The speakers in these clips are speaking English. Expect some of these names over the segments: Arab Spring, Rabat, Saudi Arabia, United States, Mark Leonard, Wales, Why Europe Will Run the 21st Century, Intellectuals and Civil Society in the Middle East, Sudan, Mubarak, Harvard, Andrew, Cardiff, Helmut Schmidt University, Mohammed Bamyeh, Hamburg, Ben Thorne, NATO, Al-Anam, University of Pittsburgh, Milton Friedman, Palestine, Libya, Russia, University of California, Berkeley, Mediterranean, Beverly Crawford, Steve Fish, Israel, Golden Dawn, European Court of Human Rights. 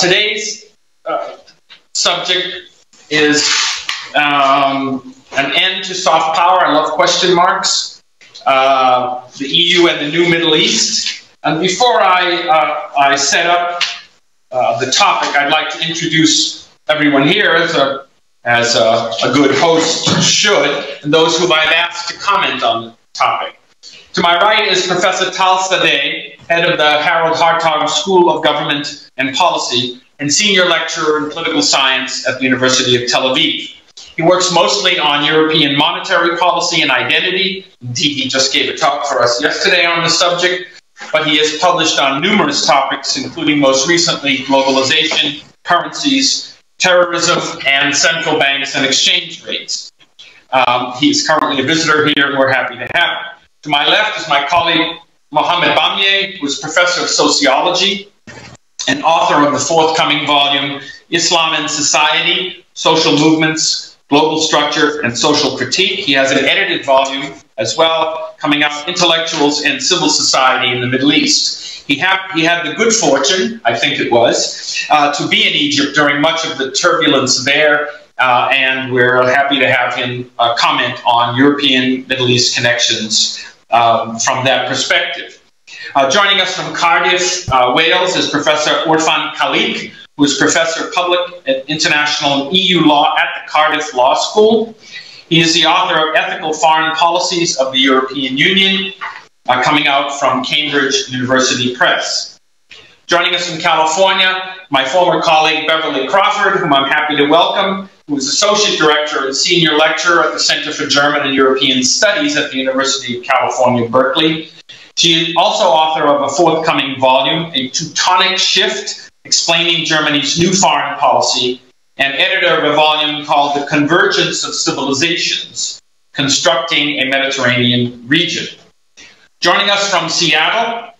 Today's subject is an end to soft power. I love question marks. The EU and the new Middle East. And before I set up the topic, I'd like to introduce everyone here as a good host should, and those whom I've asked to comment on the topic. To my right is Professor Tal Sadeh, head of the Harold Hartog School of Government and Policy, and senior lecturer in political science at the University of Tel Aviv. He works mostly on European monetary policy and identity. Indeed, he just gave a talk for us yesterday on the subject, but he has published on numerous topics, including most recently globalization, currencies, terrorism, and central banks and exchange rates. He is currently a visitor here, and we're happy to have him. To my left is my colleague, Mohammed Bamyeh, who is professor of sociology and author of the forthcoming volume, Islam and Society, Social Movements, Global Structure, and Social Critique. He has an edited volume as well, coming up, Intellectuals and Civil Society in the Middle East. He had the good fortune, I think it was, to be in Egypt during much of the turbulence there, and we're happy to have him comment on European Middle East connections from that perspective. Joining us from Cardiff, Wales, is Professor Urfan Khaliq, who is Professor of Public and International EU Law at the Cardiff Law School. He is the author of Ethical Foreign Policies of the European Union, coming out from Cambridge University Press. Joining us from California, my former colleague Beverly Crawford, whom I'm happy to welcome, who is Associate Director and Senior Lecturer at the Center for German and European Studies at the University of California, Berkeley. She is also author of a forthcoming volume, A Teutonic Shift, Explaining Germany's New Foreign Policy, and editor of a volume called The Convergence of Civilizations, Constructing a Mediterranean Region. Joining us from Seattle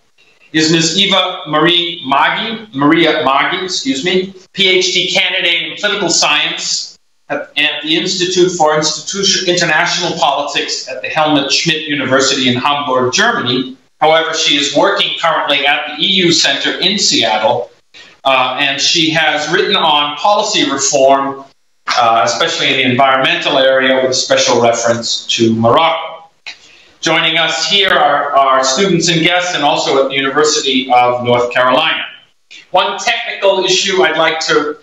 is Ms. Eva Maria Maggi, excuse me, PhD candidate in political science at the Institute for International Politics at the Helmut Schmidt University in Hamburg, Germany. However, she is working currently at the EU Center in Seattle, and she has written on policy reform, especially in the environmental area, with special reference to Morocco. Joining us here are our students and guests, and also at the University of North Carolina. One technical issue I'd like to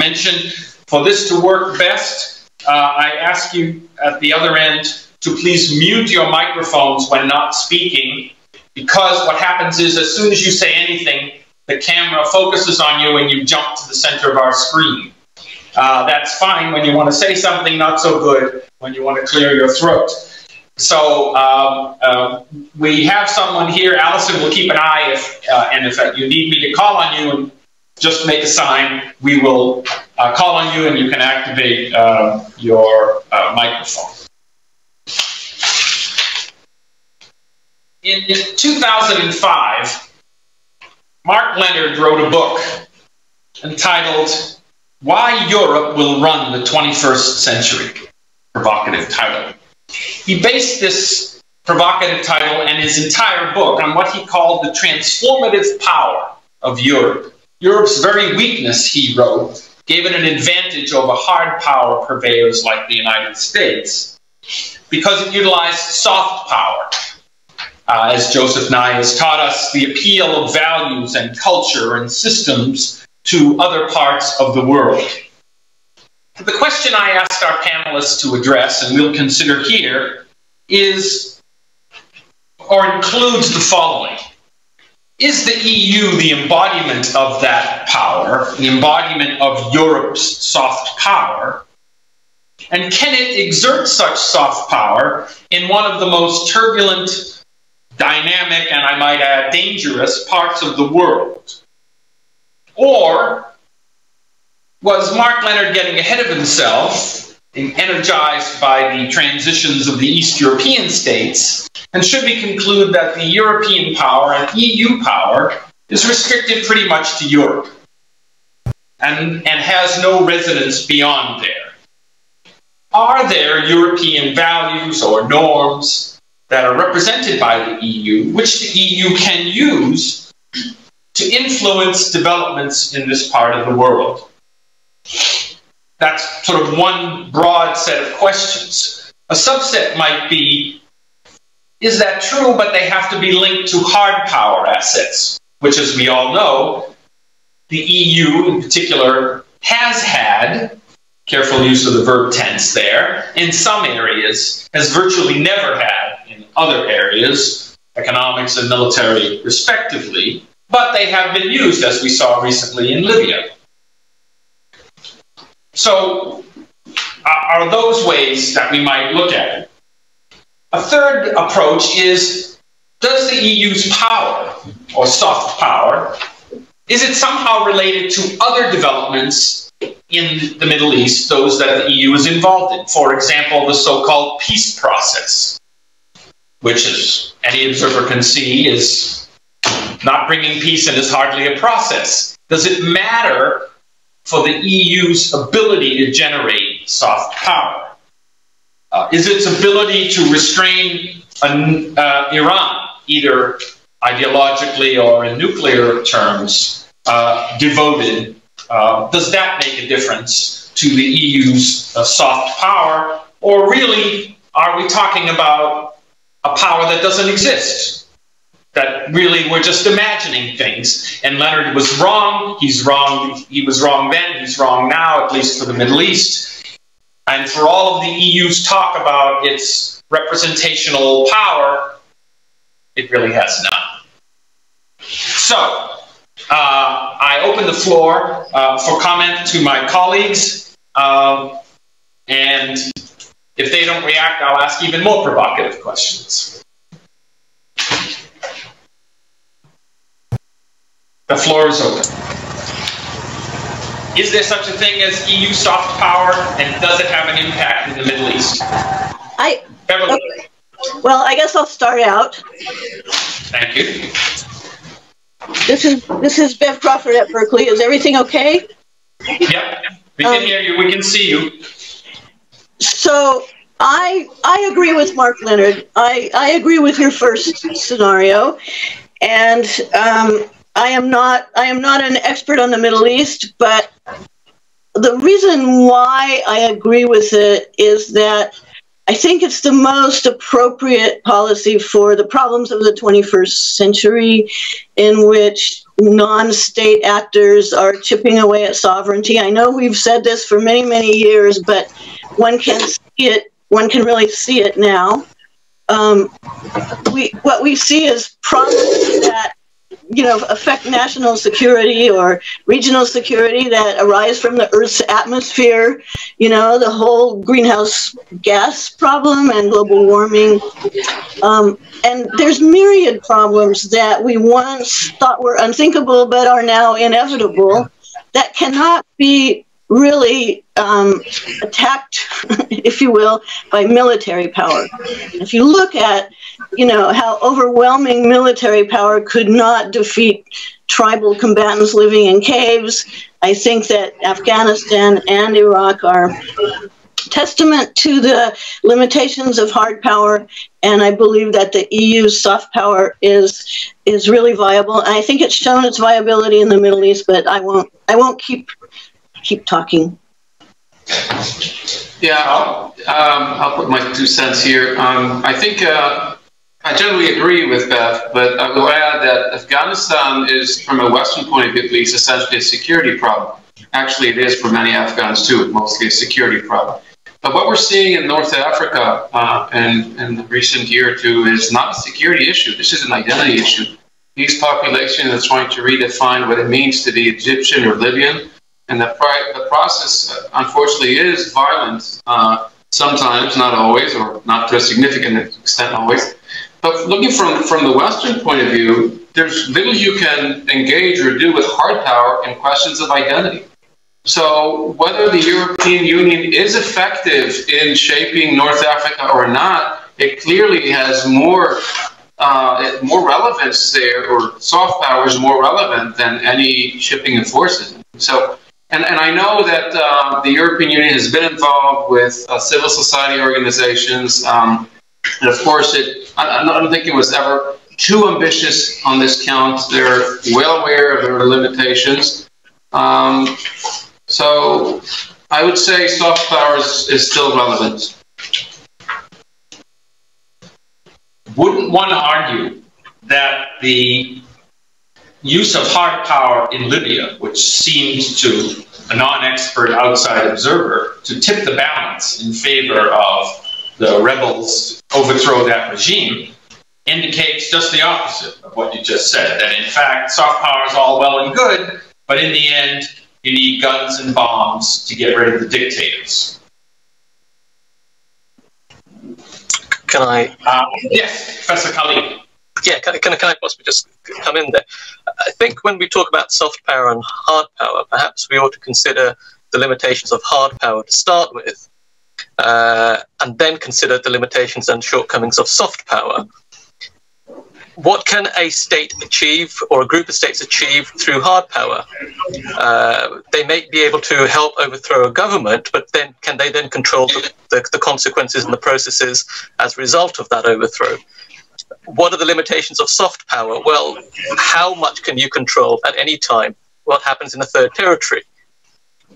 mention: for this to work best, I ask you at the other end to please mute your microphones when not speaking, because what happens is as soon as you say anything, the camera focuses on you and you jump to the center of our screen. That's fine when you want to say something, not so good when you want to clear your throat. So we have someone here. Allison will keep an eye, and if you need me to call on you, and just make a sign, we will call on you and you can activate your microphone. In 2005, Mark Leonard wrote a book entitled, Why Europe Will Run the 21st Century, provocative title. He based this provocative title and his entire book on what he called the transformative power of Europe. Europe's very weakness, he wrote, gave it an advantage over hard power purveyors like the United States, because it utilized soft power. As Joseph Nye has taught us, the appeal of values and culture and systems to other parts of the world. The question I asked our panelists to address, and we'll consider here, is, or includes, the following. Is the EU the embodiment of that power, the embodiment of Europe's soft power? And can it exert such soft power in one of the most turbulent, dynamic, and I might add dangerous, parts of the world? Or was Mark Leonard getting ahead of himself, energized by the transitions of the East European states, and should we conclude that the European power and EU power is restricted pretty much to Europe and has no resonance beyond there? Are there European values or norms that are represented by the EU, which the EU can use to influence developments in this part of the world? That's sort of one broad set of questions. A subset might be, is that true? But they have to be linked to hard power assets, which, as we all know, the EU in particular has had, careful use of the verb tense there, in some areas, has virtually never had in other areas, economics and military respectively, but they have been used, as we saw recently in Libya. So, are those ways that we might look at it? A third approach is, does the EU's power, or soft power, is it somehow related to other developments in the Middle East, those that the EU is involved in? For example, the so-called peace process, which, as any observer can see, is not bringing peace and is hardly a process. Does it matter for the EU's ability to generate soft power? Is its ability to restrain Iran, either ideologically or in nuclear terms, devoted? Does that make a difference to the EU's soft power? Or really, are we talking about a power that doesn't exist? That really we're just imagining things? And Leonard was wrong. He's wrong. He was wrong then. He's wrong now, at least for the Middle East. And for all of the EU's talk about its representational power, it really has none. So, I open the floor for comment to my colleagues, and if they don't react, I'll ask even more provocative questions. The floor is open. Is there such a thing as EU soft power, and does it have an impact in the Middle East? Beverly. Okay. Well, I guess I'll start out. Thank you. This is Bev Crawford at Berkeley. Is everything okay? Yep, we can hear you. We can see you. So I agree with Mark Leonard. I agree with your first scenario, and I am not an expert on the Middle East, but the reason why I agree with it is that I think it's the most appropriate policy for the problems of the 21st century, in which non-state actors are chipping away at sovereignty. I know we've said this for many, many years, but one can see it. One can really see it now. What we see is problems that, you know, affect national security or regional security, that arise from the Earth's atmosphere, you know, the whole greenhouse gas problem and global warming. And there's myriad problems that we once thought were unthinkable but are now inevitable, that cannot be really attacked, if you will, by military power. If you look at, you know, how overwhelming military power could not defeat tribal combatants living in caves, I think that Afghanistan and Iraq are testament to the limitations of hard power, and I believe that the EU's soft power is really viable. And I think it's shown its viability in the Middle East, but I won't keep talking. Yeah, I'll put my 2 cents here. I think I generally agree with Beth, but I will add that Afghanistan is, from a Western point of view at least, essentially a security problem. Actually, it is for many Afghans too, mostly a security problem. But what we're seeing in North Africa in the recent year or two is not a security issue. This is an identity issue. These populations are trying to redefine what it means to be Egyptian or Libyan. And the process, unfortunately, is violent, sometimes, not always, or not to a significant extent always. But looking from the Western point of view, there's little you can engage or do with hard power in questions of identity. So whether the European Union is effective in shaping North Africa or not, it clearly has more relevance there, or soft power is more relevant than any shipping and forces. So. And I know that the European Union has been involved with civil society organizations, and of course, I don't think it was ever too ambitious on this count. They're well aware of their limitations. So I would say soft power is still relevant. Wouldn't one argue that the use of hard power in Libya, which seemed to a non-expert outside observer to tip the balance in favor of the rebels overthrow that regime, indicates just the opposite of what you just said, that in fact soft power is all well and good, but in the end you need guns and bombs to get rid of the dictators? Can I? Yes, Professor Khaliq. Yeah, can I possibly just come in there? I think when we talk about soft power and hard power, perhaps we ought to consider the limitations of hard power to start with, and then consider the limitations and shortcomings of soft power. What can a state achieve, or a group of states achieve, through hard power? They may be able to help overthrow a government, but then can they then control the consequences and the processes as a result of that overthrow? What are the limitations of soft power? Well, how much can you control at any time what happens in a third territory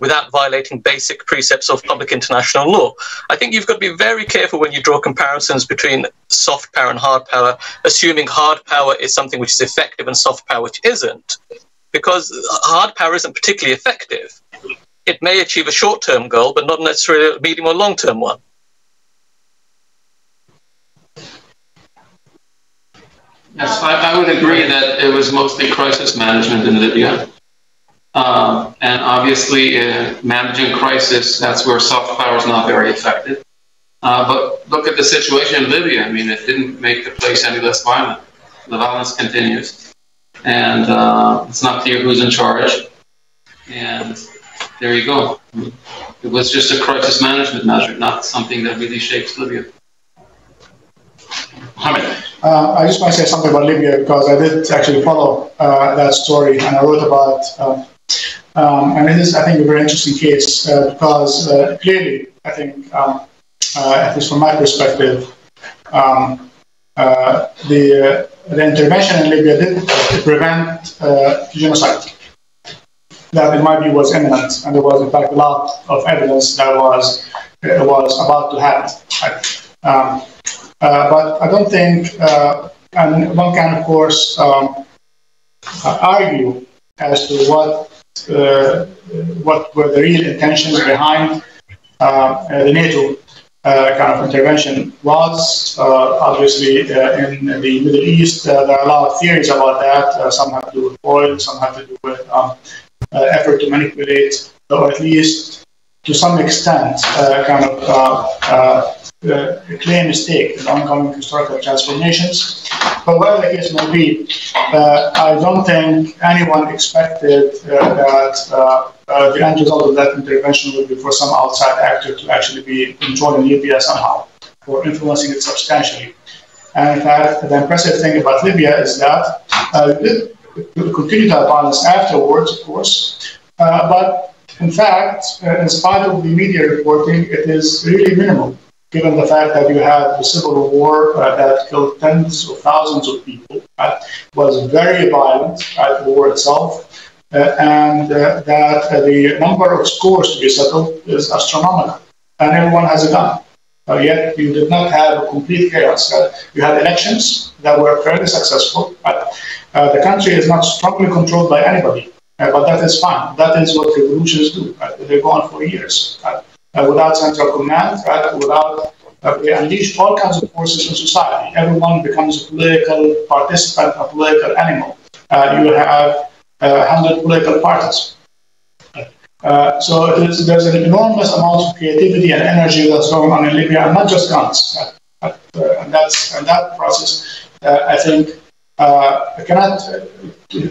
without violating basic precepts of public international law? I think you've got to be very careful when you draw comparisons between soft power and hard power, assuming hard power is something which is effective and soft power which isn't, because hard power isn't particularly effective. It may achieve a short-term goal, but not necessarily a medium or long-term one. Yes, I would agree that it was mostly crisis management in Libya. And obviously, managing crisis, that's where soft power is not very effective. But look at the situation in Libya. I mean, it didn't make the place any less violent. The violence continues. And it's not clear who's in charge. And there you go. It was just a crisis management measure, not something that really shapes Libya. Mohammed. I just want to say something about Libya, because I did actually follow that story, and I wrote about and it is, I think, a very interesting case, because clearly, I think, at least from my perspective, the intervention in Libya did prevent genocide. That, in my view, was imminent, and there was, in fact, a lot of evidence that was about to happen. Right? But I don't think, and one can, of course, argue as to what were the real intentions behind the NATO kind of intervention was. Obviously, in the Middle East, there are a lot of theories about that. Some have to do with oil, some have to do with effort to manipulate, or at least to some extent, kind of a clear mistake in ongoing historical transformations. But whatever the case may be, I don't think anyone expected that the end result of that intervention would be for some outside actor to actually be controlling Libya somehow, or influencing it substantially. And in fact, the impressive thing about Libya is that it continued to have violence afterwards, of course, but in fact, in spite of the media reporting, it is really minimal, given the fact that you had the civil war that killed tens of thousands of people, right? It was very violent, right, the war itself, and that the number of scores to be settled is astronomical, and everyone has a gun. Yet you did not have a complete chaos. You had elections that were fairly successful, right? The country is not strongly controlled by anybody. But that is fine. That is what revolutions do. Right? They go on for years, right? Without central command, right? Without they unleash all kinds of forces in society. Everyone becomes a political participant, a political animal. You have 100 political parties. So there's an enormous amount of creativity and energy that's going on in Libya, and not just guns. Right? And that process, I think, cannot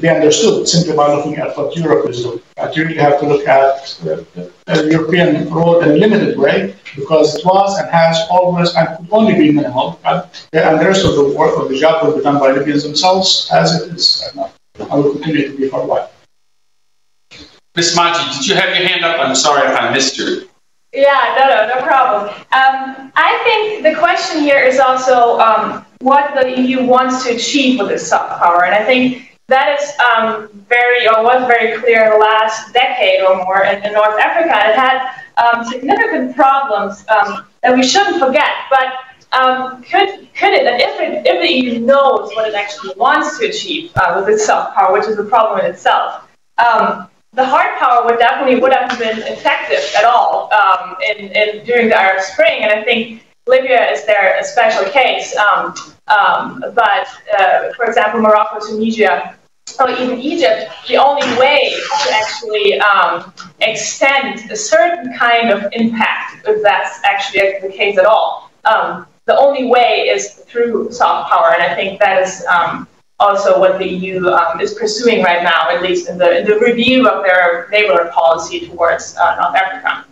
be understood simply by looking at what Europe is doing. You really have to look at the European role in a limited way, because it was and has always and could only be minimal, and the rest of the work of the job will be done by Libyans themselves, as it is, and will continue to be for a while. Ms. Maggi, did you have your hand up? I'm sorry if I missed you. Yeah, no problem. I think the question here is also what the EU wants to achieve with its soft power. And I think that is was very clear in the last decade or more in North Africa. It had significant problems that we shouldn't forget. But if the EU knows what it actually wants to achieve with its soft power, which is a problem in itself, the hard power would definitely have been effective at all during the Arab Spring, and I think Libya is there a special case. But for example, Morocco, Tunisia, or even Egypt, the only way to actually extend a certain kind of impact, if that's actually the case at all, the only way is through soft power, and I think that is also what the EU is pursuing right now, at least in the review of their neighborhood policy towards North Africa.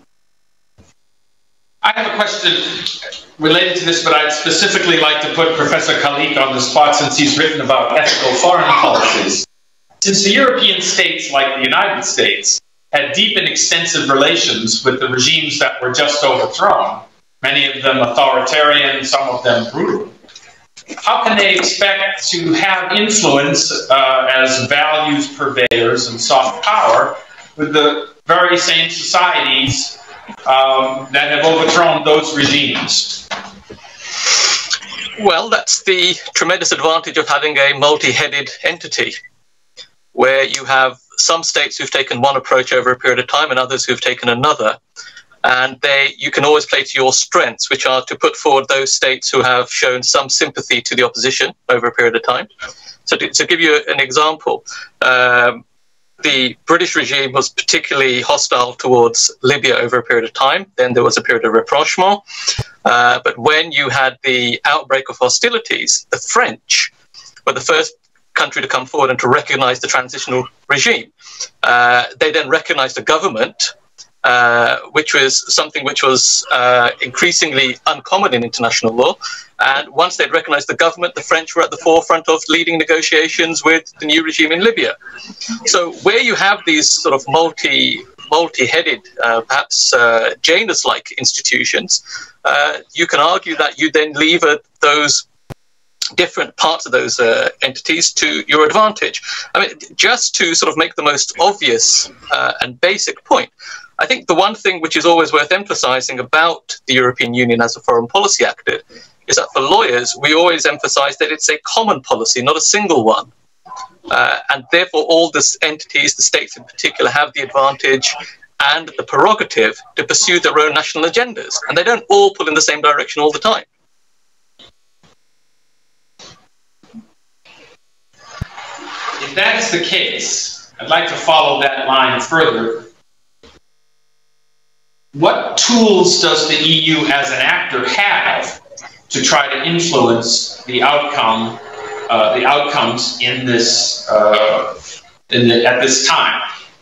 I have a question related to this, but I'd specifically like to put Professor Khaliq on the spot since he's written about ethical foreign policies. Since the European states, like the United States, had deep and extensive relations with the regimes that were just overthrown, many of them authoritarian, some of them brutal, how can they expect to have influence as values purveyors and soft power with the very same societies that have overthrown those regimes? Well, that's the tremendous advantage of having a multi-headed entity, where you have some states who've taken one approach over a period of time and others who've taken another. And you can always play to your strengths, which are to put forward those states who have shown some sympathy to the opposition over a period of time. So to give you an example, the British regime was particularly hostile towards Libya over a period of time. Then there was a period of rapprochement. But when you had the outbreak of hostilities, the French were the first country to come forward and to recognize the transitional regime. They then recognized the government, which was something which was increasingly uncommon in international law. And once they'd recognized the government, the French were at the forefront of leading negotiations with the new regime in Libya. So where you have these sort of multi-headed, perhaps Janus-like institutions, you can argue that you then lever those different parts of those entities to your advantage. I mean, just to sort of make the most obvious and basic point, I think the one thing which is always worth emphasizing about the European Union as a foreign policy actor is that for lawyers, we always emphasize that it's a common policy, not a single one. And therefore, all the entities, the states in particular, have the advantage and the prerogative to pursue their own national agendas. And they don't all pull in the same direction all the time. If that is the case, I'd like to follow that line further. What tools does the EU as an actor have to try to influence the outcome, the outcomes in this at this time?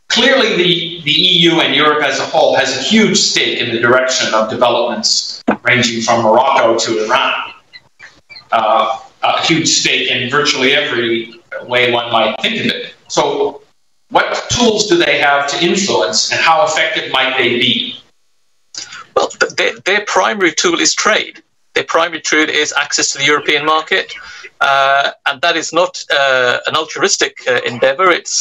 Clearly, the EU and Europe as a whole has a huge stake in the direction of developments ranging from Morocco to Iran. A huge stake in virtually every way one might think of it. So, what tools do they have to influence, and how effective might they be? Well, their primary tool is trade. Their primary tool is access to the European market, and that is not an altruistic endeavour. It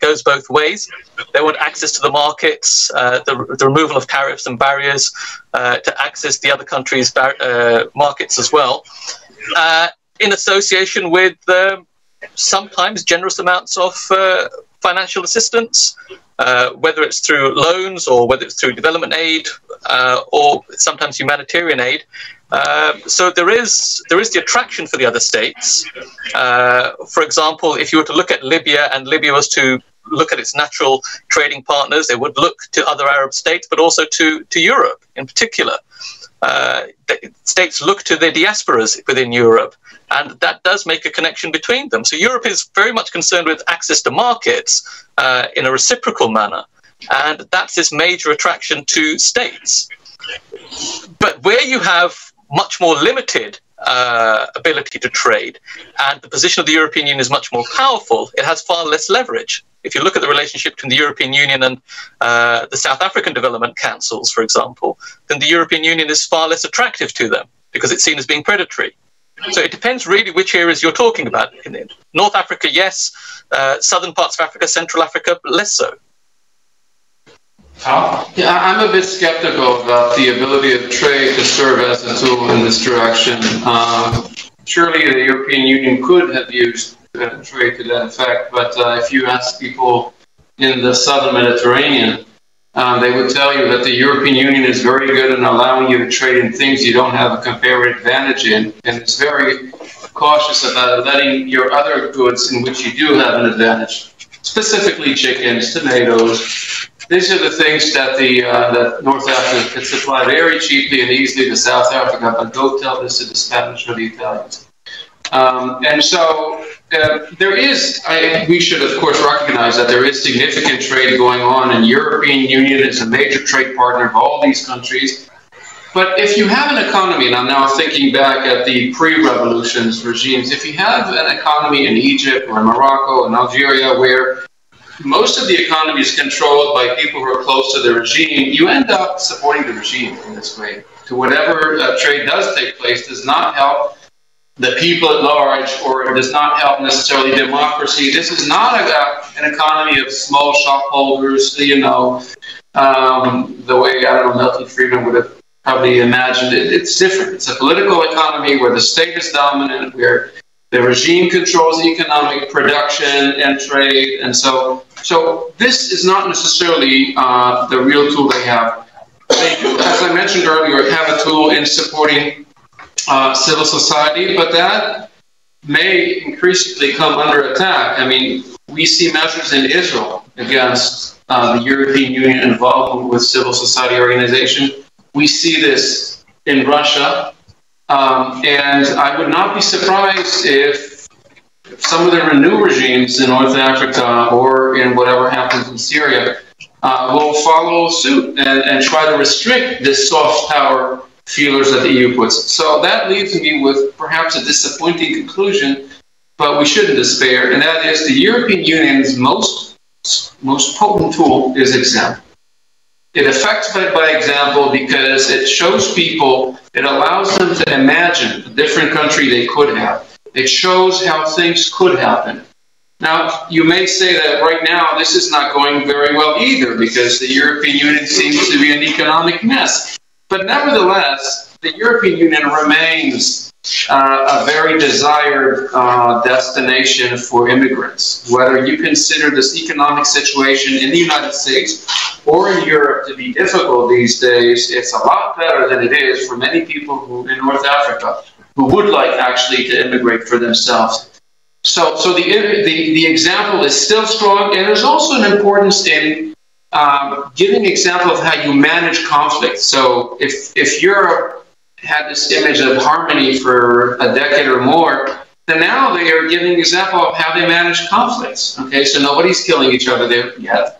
goes both ways. They want access to the markets, the removal of tariffs and barriers to access the other countries' markets as well, in association with sometimes generous amounts of financial assistance, whether it's through loans or whether it's through development aid or sometimes humanitarian aid. So there is the attraction for the other states. For example, if you were to look at Libya and Libya was to look at its natural trading partners, they would look to other Arab states, but also to Europe in particular. States look to their diasporas within Europe, and that does make a connection between them. So Europe is very much concerned with access to markets in a reciprocal manner, and that's its major attraction to states. But where you have much more limited ability to trade, and the position of the European Union is much more powerful, it has far less leverage. If you look at the relationship between the European Union and the South African Development Councils, for example, then the European Union is far less attractive to them because it's seen as being predatory. So it depends really which areas you're talking about. In North Africa, yes. Southern parts of Africa, Central Africa, but less so. Yeah, I'm a bit skeptical about the ability of trade to serve as a tool in this direction. Surely the European Union could have used trade to that effect, but if you ask people in the southern Mediterranean, they would tell you that the European Union is very good in allowing you to trade in things you don't have a comparative advantage in, and it's very cautious about letting your other goods in which you do have an advantage, specifically chickens, tomatoes. These are the things that that North Africa can supply very cheaply and easily to South Africa, but go tell this to the Spanish or the Italians. And so there is, we should of course recognize that there is significant trade going on, and European Union is a major trade partner of all these countries. But if you have an economy, and I'm now thinking back at the pre-revolutions regimes, if you have an economy in Egypt or in Morocco and Algeria where most of the economy is controlled by people who are close to the regime, you end up supporting the regime in this way. To whatever trade does take place does not help the people at large, or it does not help necessarily democracy. This is not an economy of small shopholders, you know, the way, I don't know, Milton Friedman would have probably imagined it. It's different. It's a political economy where the state is dominant, where the regime controls economic production and trade, and so this is not necessarily the real tool they have. They do, as I mentioned earlier, have a tool in supporting civil society, but that may increasingly come under attack. I mean, we see measures in Israel against the European Union involvement with civil society organization. We see this in Russia, and I would not be surprised if some of the new regimes in North Africa or in whatever happens in Syria will follow suit and try to restrict this soft power feelers that the EU puts. So that leaves me with perhaps a disappointing conclusion, but we shouldn't despair, and that is the European Union's most potent tool is example. It affects by example because it shows people, it allows them to imagine a different country they could have. It shows how things could happen. Now, you may say that right now this is not going very well either because the European Union seems to be an economic mess. But nevertheless, the European Union remains a very desired destination for immigrants. Whether you consider this economic situation in the United States or in Europe to be difficult these days, it's a lot better than it is for many people who, in North Africa, who would like actually to immigrate for themselves. So the example is still strong, and there's also an importance in giving an example of how you manage conflict. So if Europe had this image of harmony for a decade or more, then now they are giving an example of how they manage conflicts. Okay, so nobody's killing each other there yet.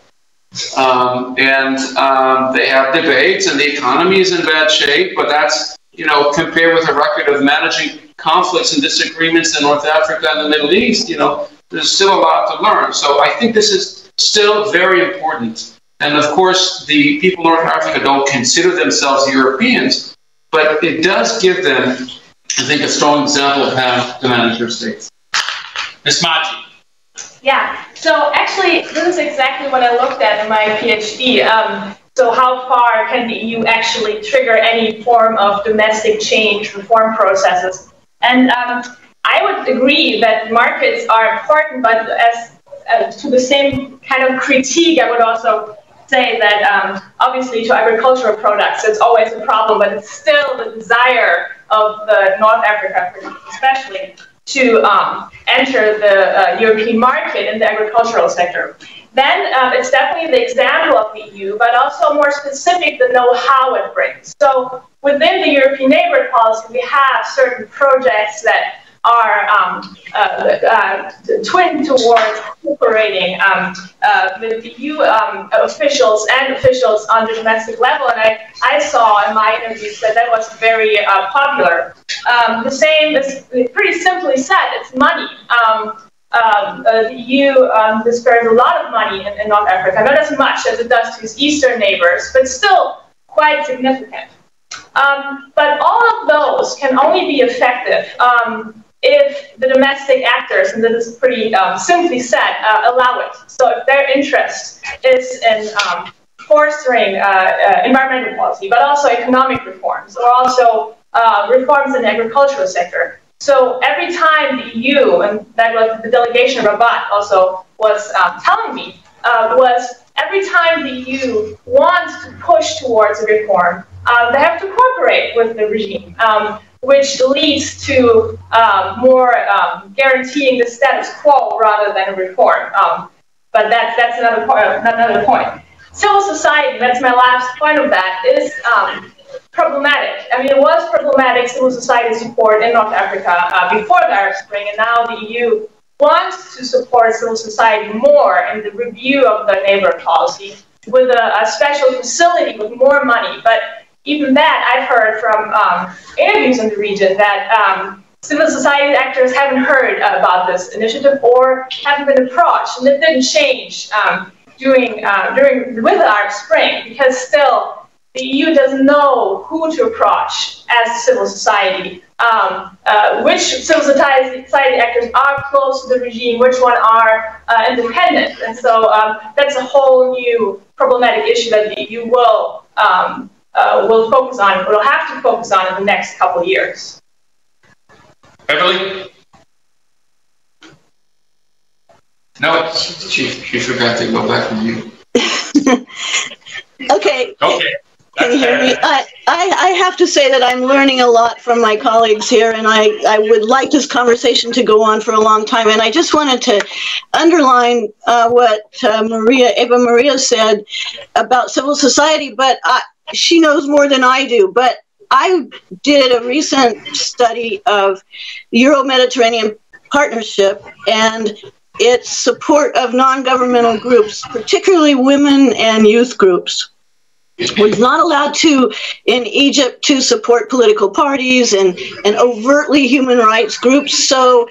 They have debates, and the economy is in bad shape, but that's, you know, compared with a record of managing conflicts and disagreements in North Africa and the Middle East, you know, there's still a lot to learn. So I think this is still very important. And of course, the people in North Africa don't consider themselves Europeans, but it does give them, I think, a strong example of how to manage their states. Ms. Maggi. Yeah, so actually, this is exactly what I looked at in my PhD. So how far can the EU actually trigger any form of domestic change reform processes? And I would agree that markets are important, but as to the same kind of critique, I would also say that obviously to agricultural products, it's always a problem, but it's still the desire of the North Africa, especially, to enter the European market in the agricultural sector. Then it's definitely the example of the EU, but also more specific, the know-how it brings. So within the European Neighborhood Policy, we have certain projects that are twin towards cooperating with the EU officials and officials on the domestic level, and I saw in my interviews that that was very popular. The same is pretty simply said, it's money. The EU disperses a lot of money in North Africa, not as much as it does to its eastern neighbors, but still quite significant. But all of those can only be effective if the domestic actors, and this is pretty simply said, allow it. So if their interest is in fostering environmental policy, but also economic reforms, or also reforms in the agricultural sector. So every time the EU, and that was the delegation Rabat also was telling me, was every time the EU wants to push towards a reform, they have to cooperate with the regime, which leads to more guaranteeing the status quo rather than a reform. But that's another point. Civil society, that's my last point of that, is problematic. I mean, it was problematic civil society support in North Africa before the Arab Spring, and now the EU wants to support civil society more in the review of the neighbor policy with a special facility with more money. But even that, I've heard from interviews in the region that civil society actors haven't heard about this initiative or haven't been approached, and it didn't change during the Arab Spring, because still the EU doesn't know who to approach as civil society, which civil society actors are close to the regime, which one are independent. And so that's a whole new problematic issue that the EU will focus on, will have to focus on in the next couple of years. Beverly? No, she forgot to go back with you. Okay. Okay. Can you hear me? I have to say that I'm learning a lot from my colleagues here, and I would like this conversation to go on for a long time. And I just wanted to underline what Eva Maria said about civil society, but she knows more than I do. But I did a recent study of Euro-Mediterranean partnership and its support of non-governmental groups, particularly women and youth groups. Was not allowed to, in Egypt, to support political parties and overtly human rights groups. So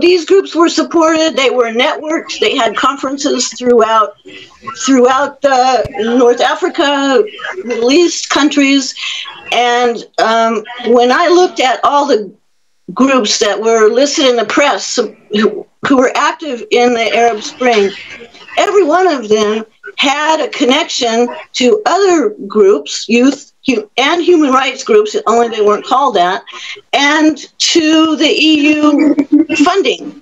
these groups were supported. They were networked. They had conferences throughout North Africa, Middle East countries. And when I looked at all the groups that were listed in the press who were active in the Arab Spring, every one of them had a connection to other groups, youth and human rights groups, only they weren't called that, and to the EU funding.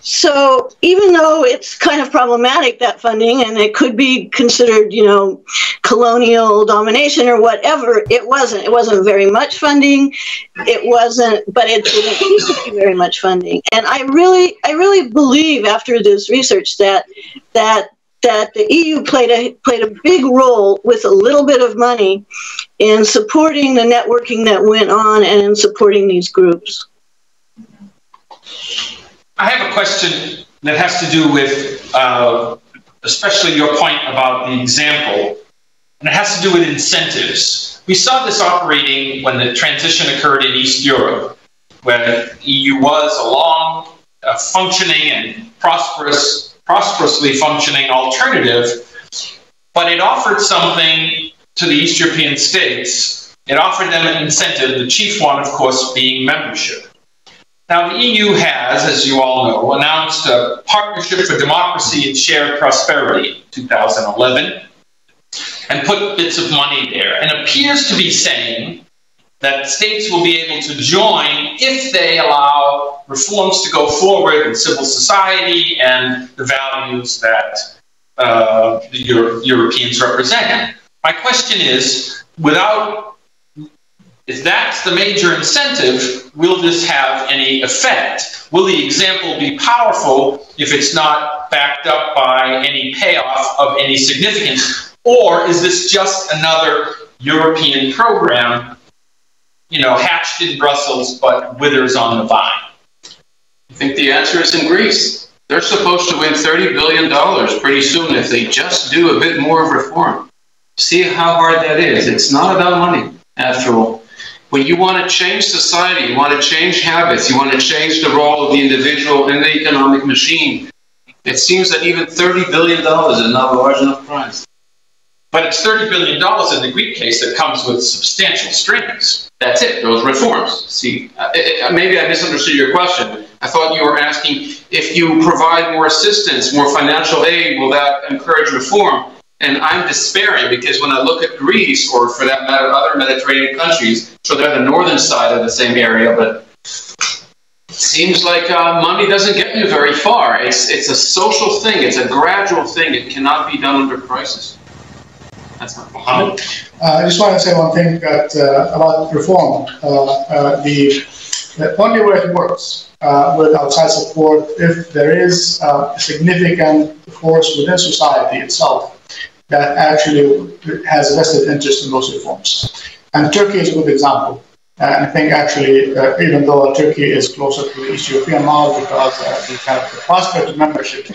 So even though it's kind of problematic, that funding, and it could be considered, you know, colonial domination or whatever, it wasn't. It wasn't very much funding. It wasn't, but it didn't used to be very much funding. And I really believe after this research that the EU played a big role with a little bit of money in supporting the networking that went on and in supporting these groups. I have a question that has to do with, especially your point about the example, and it has to do with incentives. We saw this operating when the transition occurred in East Europe, where the EU was a long, functioning and prosperously functioning alternative, but it offered something to the East European states. It offered them an incentive, the chief one, of course, being membership. Now, the EU has, as you all know, announced a Partnership for Democracy and Shared Prosperity in 2011 and put bits of money there, and appears to be saying that states will be able to join if they allow reforms to go forward in civil society and the values that the Europeans represent. My question is, if that's the major incentive, will this have any effect? Will the example be powerful if it's not backed up by any payoff of any significance? Or is this just another European program, you know, hatched in Brussels but withers on the vine? I think the answer is in Greece. They're supposed to win $30 billion pretty soon if they just do a bit more of reform. See how hard that is. It's not about money, after all. When you want to change society, you want to change habits, you want to change the role of the individual in the economic machine, it seems that even $30 billion is not a large enough prize. But it's $30 billion in the Greek case that comes with substantial strings. That's it, those reforms. See, maybe I misunderstood your question. I thought you were asking, if you provide more assistance, more financial aid, will that encourage reform? And I'm despairing, because when I look at Greece, or for that matter, other Mediterranean countries, so they're the northern side of the same area, but it seems like money doesn't get you very far. It's a social thing. It's a gradual thing. It cannot be done under crisis. That's not Mohammed. I just want to say one thing about reform. The only way it works with outside support, if there is a significant force within society itself that actually has vested interest in those reforms. And Turkey is a good example. And I think actually, even though Turkey is closer to the East European now, because the kind of the prospect of membership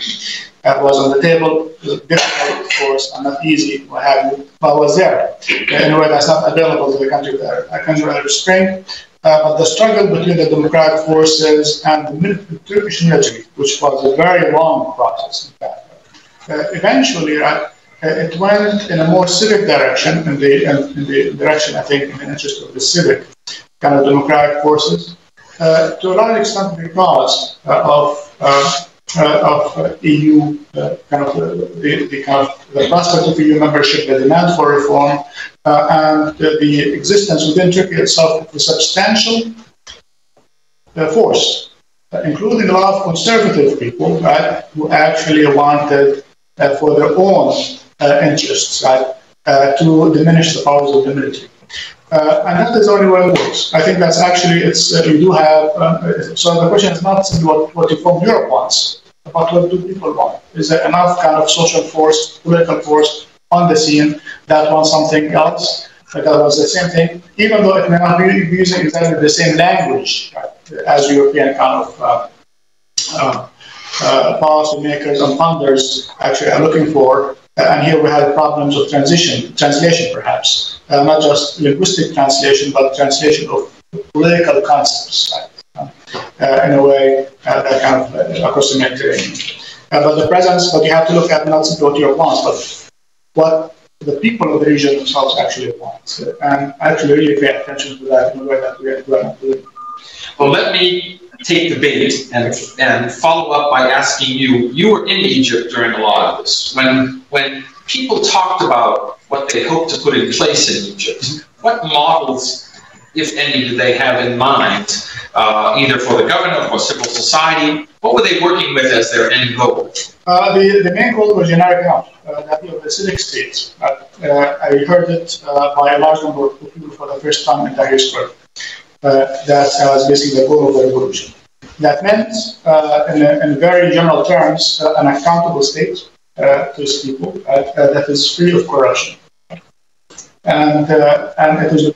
was on the table, it was difficult, of course, and not easy, what have you, but was there in a way that's not available to the country there. A country under spring, but the struggle between the democratic forces and the Turkish military, which was a very long process, in fact, eventually, it went in a more civic direction, in the direction, I think, in the interest of the civic kind of democratic forces, to a large extent because of EU kind of the prospect of EU membership, the demand for reform, and the existence within Turkey itself of a substantial force, including a lot of conservative people, right, who actually wanted for their own interests, right, to diminish the powers of the military. And that is the only way it works. I think that's actually, it's, we do have, so the question is not simply what reform Europe wants, but what do people want? Is there enough kind of social force, political force on the scene that wants something else, that wants the same thing, even though it may not be using exactly the same language, right, as European kind of policymakers and funders actually are looking for. And here we have problems of translation perhaps, not just linguistic translation, but translation of political concepts, right? In a way that kind of across the Mediterranean. But the presence, but you have to look at not simply what Europe wants, but what the people of the region themselves actually want, and actually really pay attention to that in a way that we are doing. Well, let me take the bait and follow up by asking you, you were in Egypt during a lot of this. When people talked about what they hoped to put in place in Egypt, what models, if any, did they have in mind, either for the government or civil society? What were they working with as their end goal? The main goal was generic enough, that of the civic states. I heard it by a large number of people for the first time in Tahrir Square. That was basically the goal of the revolution. That meant, in very general terms, an accountable state to its people that is free of corruption, and it is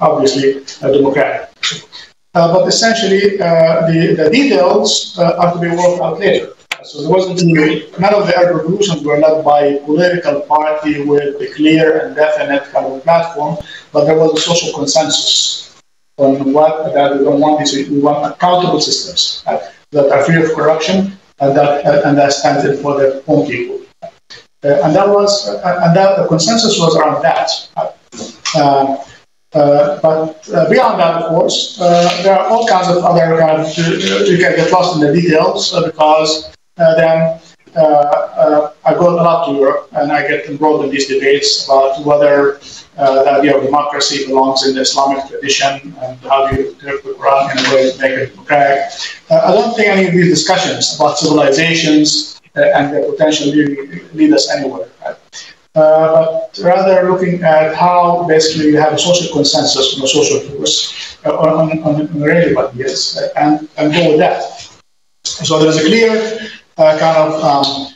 obviously democratic. But essentially, the details are to be worked out later. So there wasn't really, none of the Arab revolutions were led by a political party with a clear and definite kind of platform, but there was a social consensus on what that we don't want is we want accountable systems that are free of corruption and that stand in for their own people. And the consensus was around that. But beyond that, of course, there are all kinds of other kind of, you can get lost in the details because then I go a lot to Europe and I get involved in these debates about whether the idea of democracy belongs in the Islamic tradition and how do you interpret the Quran in a way to make it democratic. I don't think any of these discussions about civilizations and their potential lead us anywhere. Right? But rather looking at how basically you have a social consensus from a social force on a range of ideas and go with that. So there's a clear kind of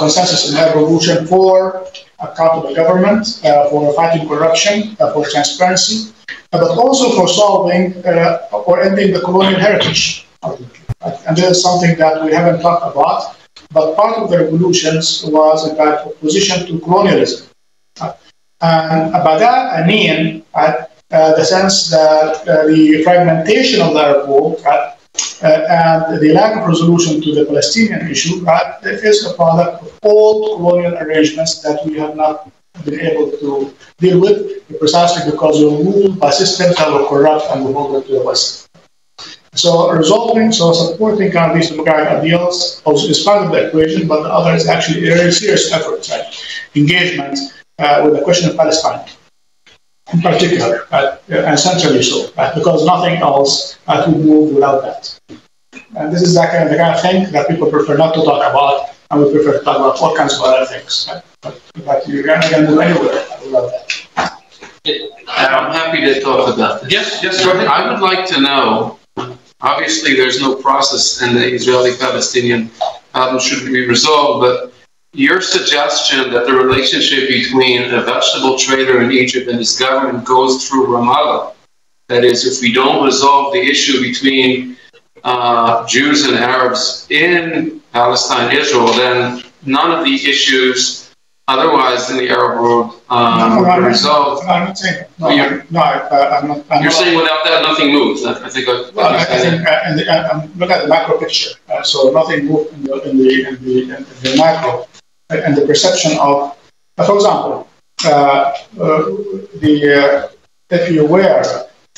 consensus in the revolution for accountable government, for fighting corruption, for transparency, but also for solving or ending the colonial heritage. And this is something that we haven't talked about, but part of the revolutions was in fact opposition to colonialism. And by that I mean the sense that the fragmentation of the Arab world and the lack of resolution to the Palestinian issue is a product of old colonial arrangements that we have not been able to deal with, precisely because you're ruled by systems that were corrupt and beholden to the West. So supporting kind of these democratic ideals also is part of the equation, but the other is actually a very serious effort, right? Engagement with the question of Palestine, in particular, and centrally so, right? Because nothing else would move without that. And this is the kind of thing that people prefer not to talk about, and we prefer to talk about all kinds of other things, right? But you can't move anywhere without that. I'm happy to talk about this. Yes, yes, right. I would like to know, obviously there's no process and the Israeli-Palestinian problem should be resolved, but your suggestion that the relationship between a vegetable trader in Egypt and his government goes through Ramallah, that is, if we don't resolve the issue between Jews and Arabs in Palestine, Israel, then none of the issues otherwise in the Arab world were resolved. I'm not saying that. You're saying without that nothing moves. I think look at the macro picture. So nothing moved in the macro, and the perception of, for example, if you were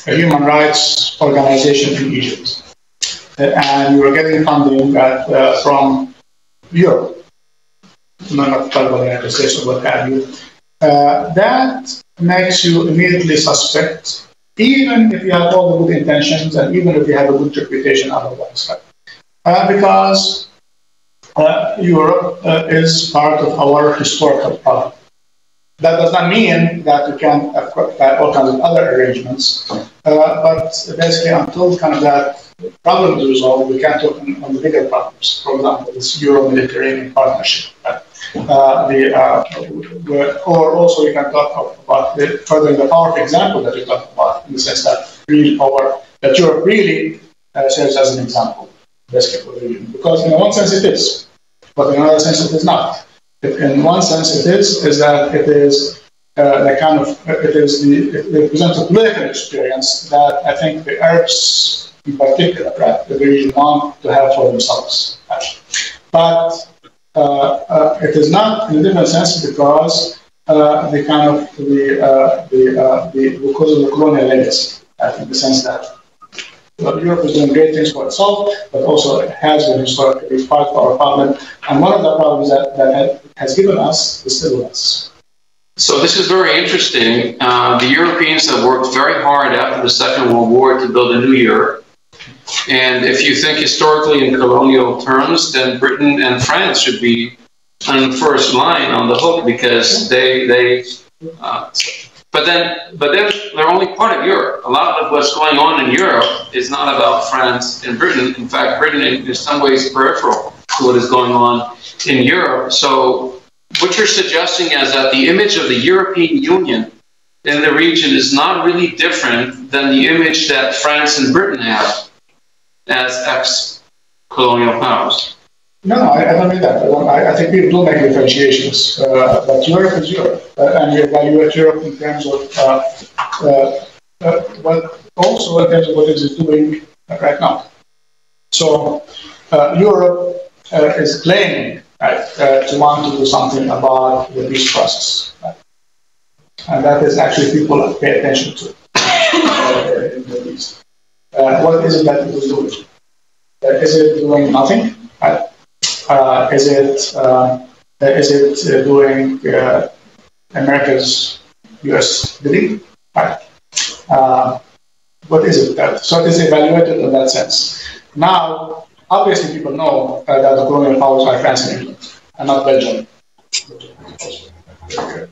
a human rights organization in Egypt, and you were getting funding from Europe, not the United States or what have you, that makes you immediately suspect, even if you have all the good intentions and even if you have a good reputation otherwise. Right? Because Europe is part of our historical problem. That does not mean that you can't have all kinds of other arrangements, but basically until kind of that problem is resolved, we can't talk on the bigger problems. For example, this Euro-Mediterranean partnership. Or also we can talk about the further the power example that we talked about, in the sense that real power, that Europe really serves as an example, basically, because in one sense it is, but in another sense it is not. In one sense it is that it is it represents a political experience that I think the Arabs in particular, right, they really want to have for themselves. Right? But it is not in a different sense because because of the colonial legacy, right, in the sense that Europe is doing great things for itself, but also it has been historically part of our problem. And one of the problems that has given us is still with us. So this is very interesting. The Europeans have worked very hard after the Second World War to build a new Europe. And if you think historically in colonial terms, then Britain and France should be on the first line on the hook, because but then they're only part of Europe. A lot of what's going on in Europe is not about France and Britain. In fact, Britain in some ways peripheral to what is going on in Europe. So what you're suggesting is that the image of the European Union in the region is not really different than the image that France and Britain have as ex-colonial powers. No, I don't mean that. I think people do make differentiations, but Europe is Europe, and we evaluate Europe in terms of but also in terms of what it is doing right now. So Europe is claiming, right, to want to do something about the peace process, right? And that is actually people pay attention to in the Middle East. What is it that it is doing? Is it doing nothing? Right? Is it doing America's U.S. bidding? Right? What is it that? So it is evaluated in that sense. Now, obviously, people know that the colonial powers are France and England, and not Belgium.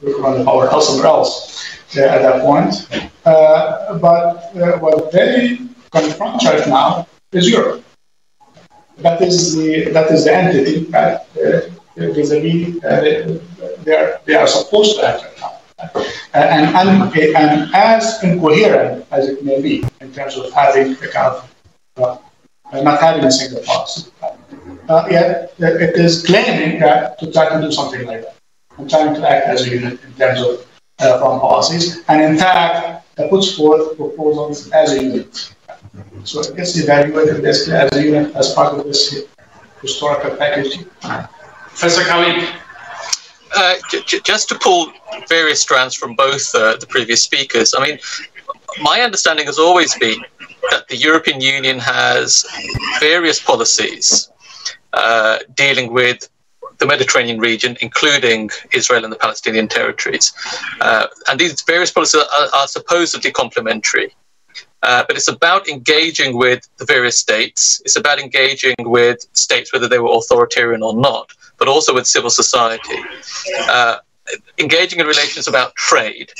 We run the power somewhere else at that point. But what they confront right now is Europe. That is the entity, right? They are supposed to act right now. And as incoherent as it may be in terms of having the kind of, not having a single policy, yet it is claiming that to try to do something like that. I'm trying to act as a unit in terms of foreign policies, and in fact, puts forth proposals as a unit. So it gets evaluated basically as a unit as part of this historical package. Professor Khaliq, Just to pull various strands from both the previous speakers, I mean, my understanding has always been that the European Union has various policies dealing with the Mediterranean region, including Israel and the Palestinian territories. And these various policies are supposedly complementary. But it's about engaging with the various states. It's about engaging with states, whether they were authoritarian or not, but also with civil society. Engaging in relations about trade.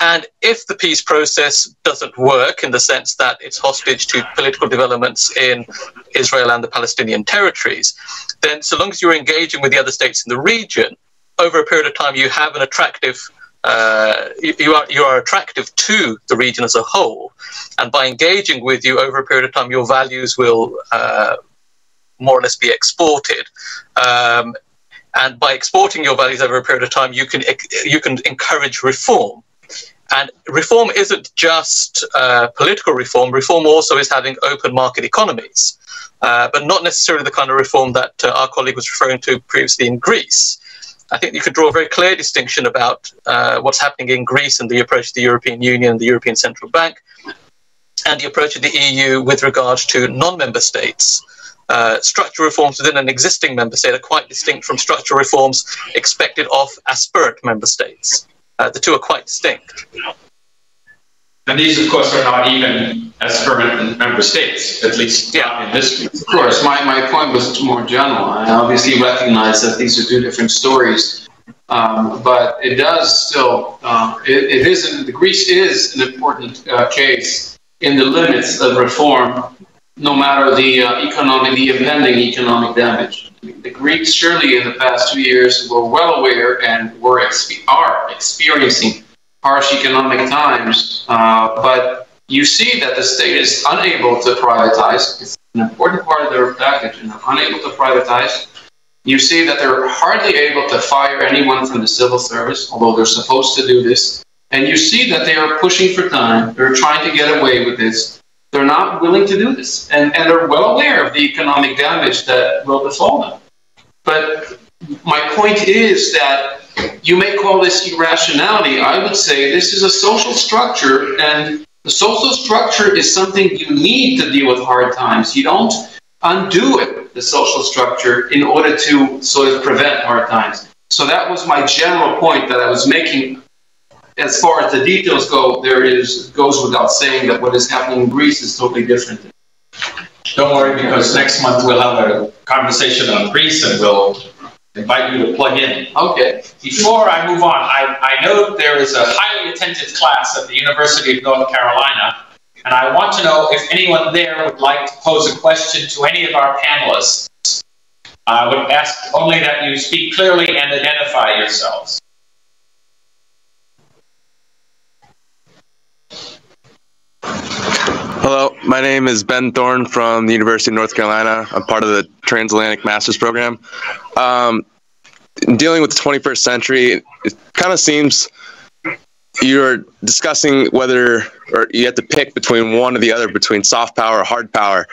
And if the peace process doesn't work in the sense that it's hostage to political developments in Israel and the Palestinian territories, then so long as you're engaging with the other states in the region, over a period of time you have an attractive, you are attractive to the region as a whole. And by engaging with you over a period of time, your values will more or less be exported. And by exporting your values over a period of time, you can encourage reform. And reform isn't just political reform. Reform also is having open market economies, but not necessarily the kind of reform that our colleague was referring to previously in Greece. I think you could draw a very clear distinction about what's happening in Greece and the approach of the European Union and the European Central Bank, and the approach of the EU with regard to non-member states. Structural reforms within an existing member state are quite distinct from structural reforms expected of aspirant member states. The two are quite distinct. And these, of course, are not even aspirant member states, at least not in this case. Of course, my point was more general. I obviously recognize that these are two different stories, but it does still, Greece is an important case in the limits of reform, no matter the impending economic damage. The Greeks surely in the past 2 years were well aware and are experiencing harsh economic times, but you see that the state is unable to privatize. It's an important part of their package, and unable to privatize. You see that they're hardly able to fire anyone from the civil service, although they're supposed to do this. And you see that they are pushing for time. They're trying to get away with this. They're not willing to do this, and they're well aware of the economic damage that will befall them. But my point is that you may call this irrationality. I would say this is a social structure, and the social structure is something you need to deal with hard times. You don't undo it, the social structure, in order to sort of prevent hard times. So that was my general point that I was making. As far as the details go, it goes without saying that what is happening in Greece is totally different. Don't worry, because next month we'll have a conversation on Greece and we'll invite you to plug in. Okay. Before I move on, I know there is a highly attentive class at the University of North Carolina, and I want to know if anyone there would like to pose a question to any of our panelists. I would ask only that you speak clearly and identify yourselves. Hello, my name is Ben Thorne from the University of North Carolina. I'm part of the Transatlantic Master's Program. Dealing with the 21st century, it kind of seems you're discussing whether, or you have to pick between one or the other, between soft power or hard power.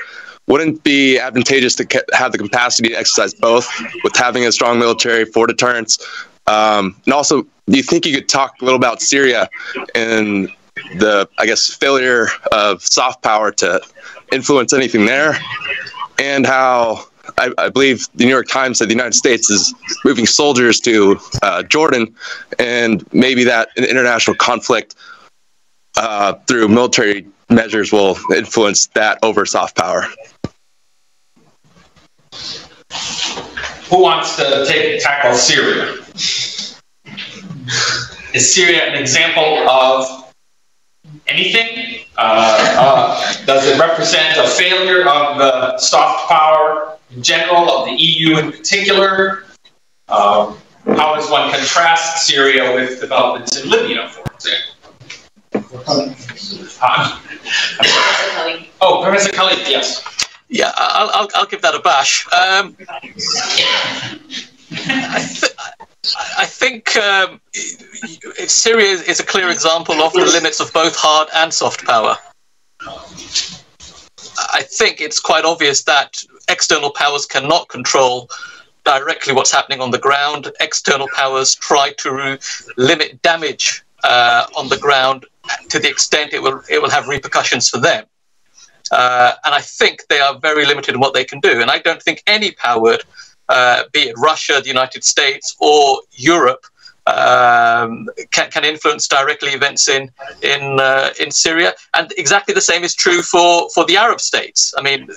Wouldn't it be advantageous to have the capacity to exercise both, with having a strong military for deterrence? And also, do you think you could talk a little about Syria and the, I guess, failure of soft power to influence anything there, and how I believe the New York Times said the United States is moving soldiers to Jordan, and maybe that an international conflict through military measures will influence that over soft power. Who wants to tackle Syria? Is Syria an example of anything? Does it represent a failure of the soft power in general, of the EU in particular? How does one contrast Syria with developments in Libya, for example? Oh, Professor Khaliq, yes. Yeah, I'll give that a bash. I think Syria is a clear example of the limits of both hard and soft power. I think it's quite obvious that external powers cannot control directly what's happening on the ground. External powers try to limit damage on the ground to the extent it will have repercussions for them. And I think they are very limited in what they can do. And I don't think any power, be it Russia, the United States, or Europe, can influence directly events in Syria. And exactly the same is true for the Arab states. I mean,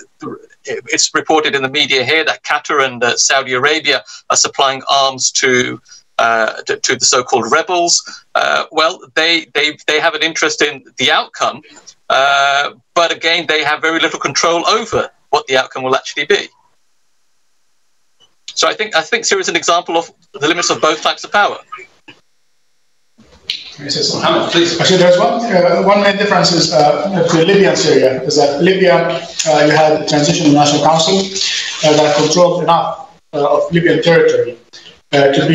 it's reported in the media here that Qatar and Saudi Arabia are supplying arms to the so-called rebels. Well, they have an interest in the outcome, but again, they have very little control over what the outcome will actually be. So I think Syria is an example of the limits of both types of power. Mohammed, please. Actually, there's one main difference is between Libya and Syria is that Libya, you had a transitional national council that controlled enough of Libyan territory to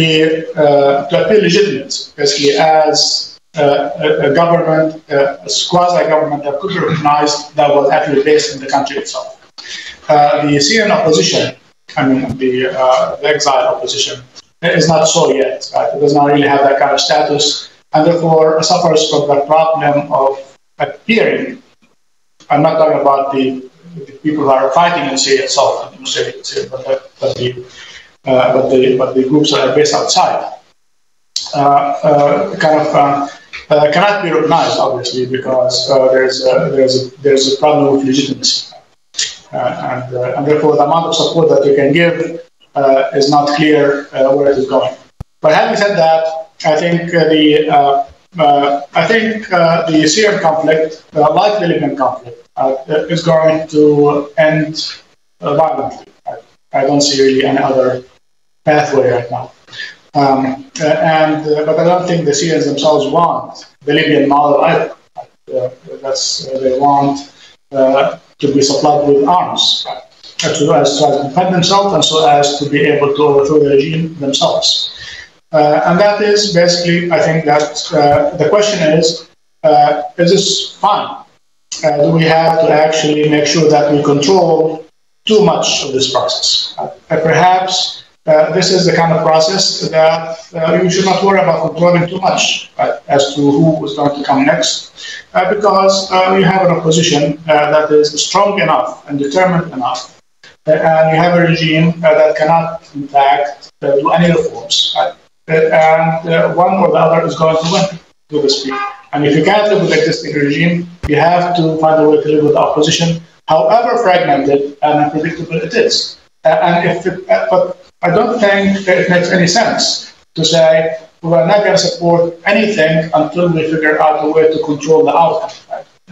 appear legitimate, basically, as a government, a quasi-government that could be recognized, that was actually based in the country itself. The Syrian opposition, I mean, the exile opposition, is not so yet, right? It does not really have that kind of status, and therefore suffers from the problem of appearing. I'm not talking about the people who are fighting in Syria itself, but the groups that are based outside. Cannot be recognized, obviously, because there's a problem with legitimacy. And therefore, the amount of support that you can give is not clear where it is going. But having said that, I think the Syrian conflict, like the Libyan conflict, is going to end violently. I don't see really any other pathway right now. But I don't think the Syrians themselves want the Libyan model either. They want to be supplied with arms, so as to defend themselves and so as to be able to overthrow the regime themselves. And that is basically, I think that the question is this fine? Do we have to actually make sure that we control too much of this process? Perhaps this is the kind of process that you should not worry about controlling too much as to who is going to come next, because you have an opposition that is strong enough and determined enough, and you have a regime that cannot, in fact, do any reforms. And one or the other is going to win, so to speak. And if you can't live with the existing regime, you have to find a way to live with the opposition, however fragmented and unpredictable it is. But I don't think it makes any sense to say we are not going to support anything until we figure out a way to control the outcome.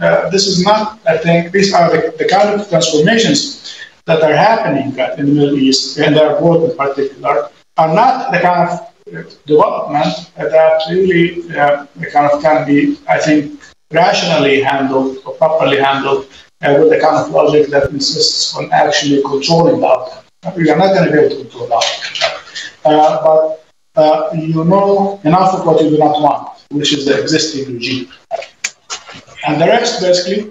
Right? This is not, I think, these are the kind of transformations that are happening in the Middle East, and their world in particular, are not the kind of development that really can be, I think, rationally handled or properly handled with the kind of logic that insists on actually controlling the outcome. We are not going to be able to do that. But you know enough of what you do not want, which is the existing regime. And the rest, basically,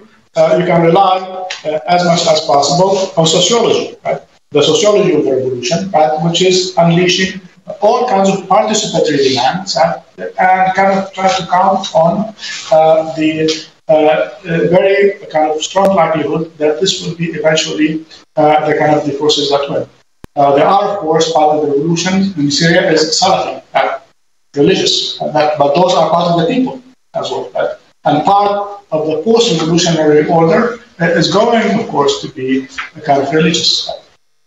you can rely as much as possible on sociology, right? The sociology of the revolution, right? Which is unleashing all kinds of participatory demands, and kind of try to count on the very kind of strong likelihood that this will be eventually the kind of the forces that win. There are, of course, part of the revolution in Syria is Salafi, religious, but those are part of the people as well. And part of the post-revolutionary order is going, of course, to be a kind of religious.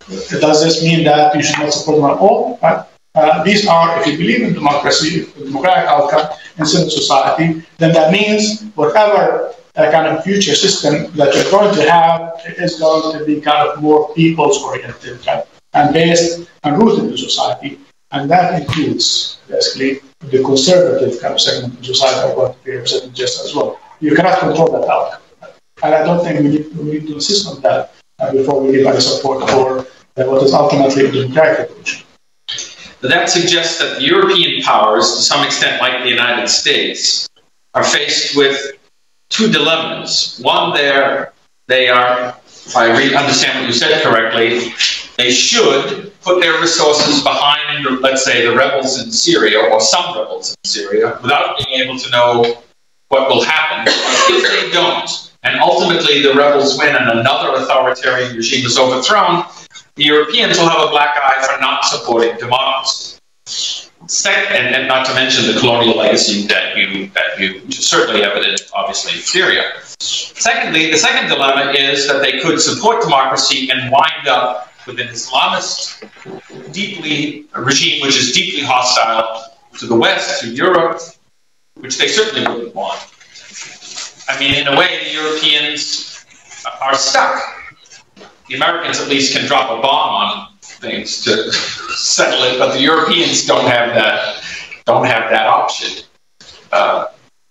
Does this mean that you should not support them at all? Right? These are, if you believe in democracy, democratic outcome, and civil society, then that means whatever kind of future system that you're going to have is going to be kind of more people's-oriented, right? And based and rooted in society. And that includes, basically, the conservative kind of segment of society are going to be represented just as well. You cannot control that outcome. Right? And I don't think we need to insist on that before we give any support for what is ultimately a democratic approach. That suggests that the European powers, to some extent like the United States, are faced with two dilemmas. One, they are, if I understand what you said correctly, they should put their resources behind, let's say, the rebels in Syria, or some rebels in Syria, without being able to know what will happen if they don't. And ultimately, the rebels win and another authoritarian regime is overthrown, the Europeans will have a black eye for not supporting democracy. Second, and not to mention the colonial legacy that you certainly evident, obviously, in Syria. Secondly, the second dilemma is that they could support democracy and wind up with an Islamist regime which is deeply hostile to the West, to Europe, which they certainly wouldn't want. I mean, in a way, the Europeans are stuck. The Americans at least can drop a bomb on things to settle it, but the Europeans don't have that option.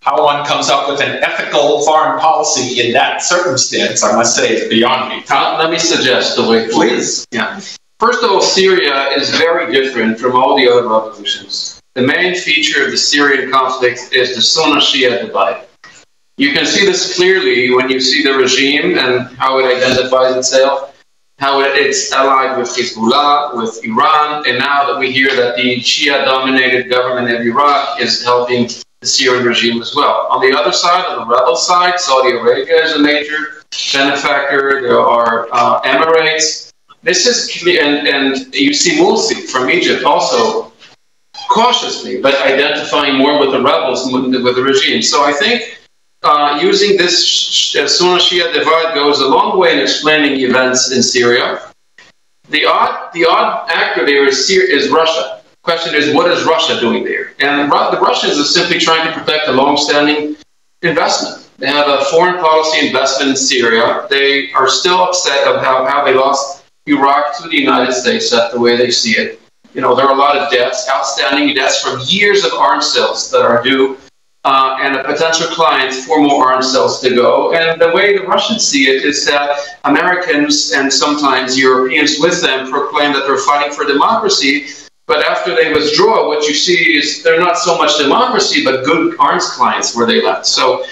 How one comes up with an ethical foreign policy in that circumstance, I must say, is beyond me. Tom, let me suggest a way. Please. Yeah. First of all, Syria is very different from all the other revolutions. The main feature of the Syrian conflict is the Sunni-Shia divide. You can see this clearly when you see the regime and how it identifies itself, how it's allied with Hezbollah, with Iran, and now that we hear that the Shia-dominated government in Iraq is helping the Syrian regime as well. On the other side, on the rebel side, Saudi Arabia is a major benefactor. There are Emirates. This is clear, and you see Morsi from Egypt also cautiously, but identifying more with the rebels than with the regime. So I think using this Sunni-Shia divide goes a long way in explaining events in Syria. The odd actor there is Russia. The question is, what is Russia doing there? And the Russians are simply trying to protect a long-standing investment. They have a foreign policy investment in Syria. They are still upset of how they lost Iraq to the United States. That's the way they see it. You know, there are a lot of debts, outstanding debts from years of arms sales that are due. And a potential client for more arms sales to go. And the way the Russians see it is that Americans and sometimes Europeans with them proclaim that they're fighting for democracy, but after they withdraw, what you see is they're not so much democracy, but good arms clients where they left. So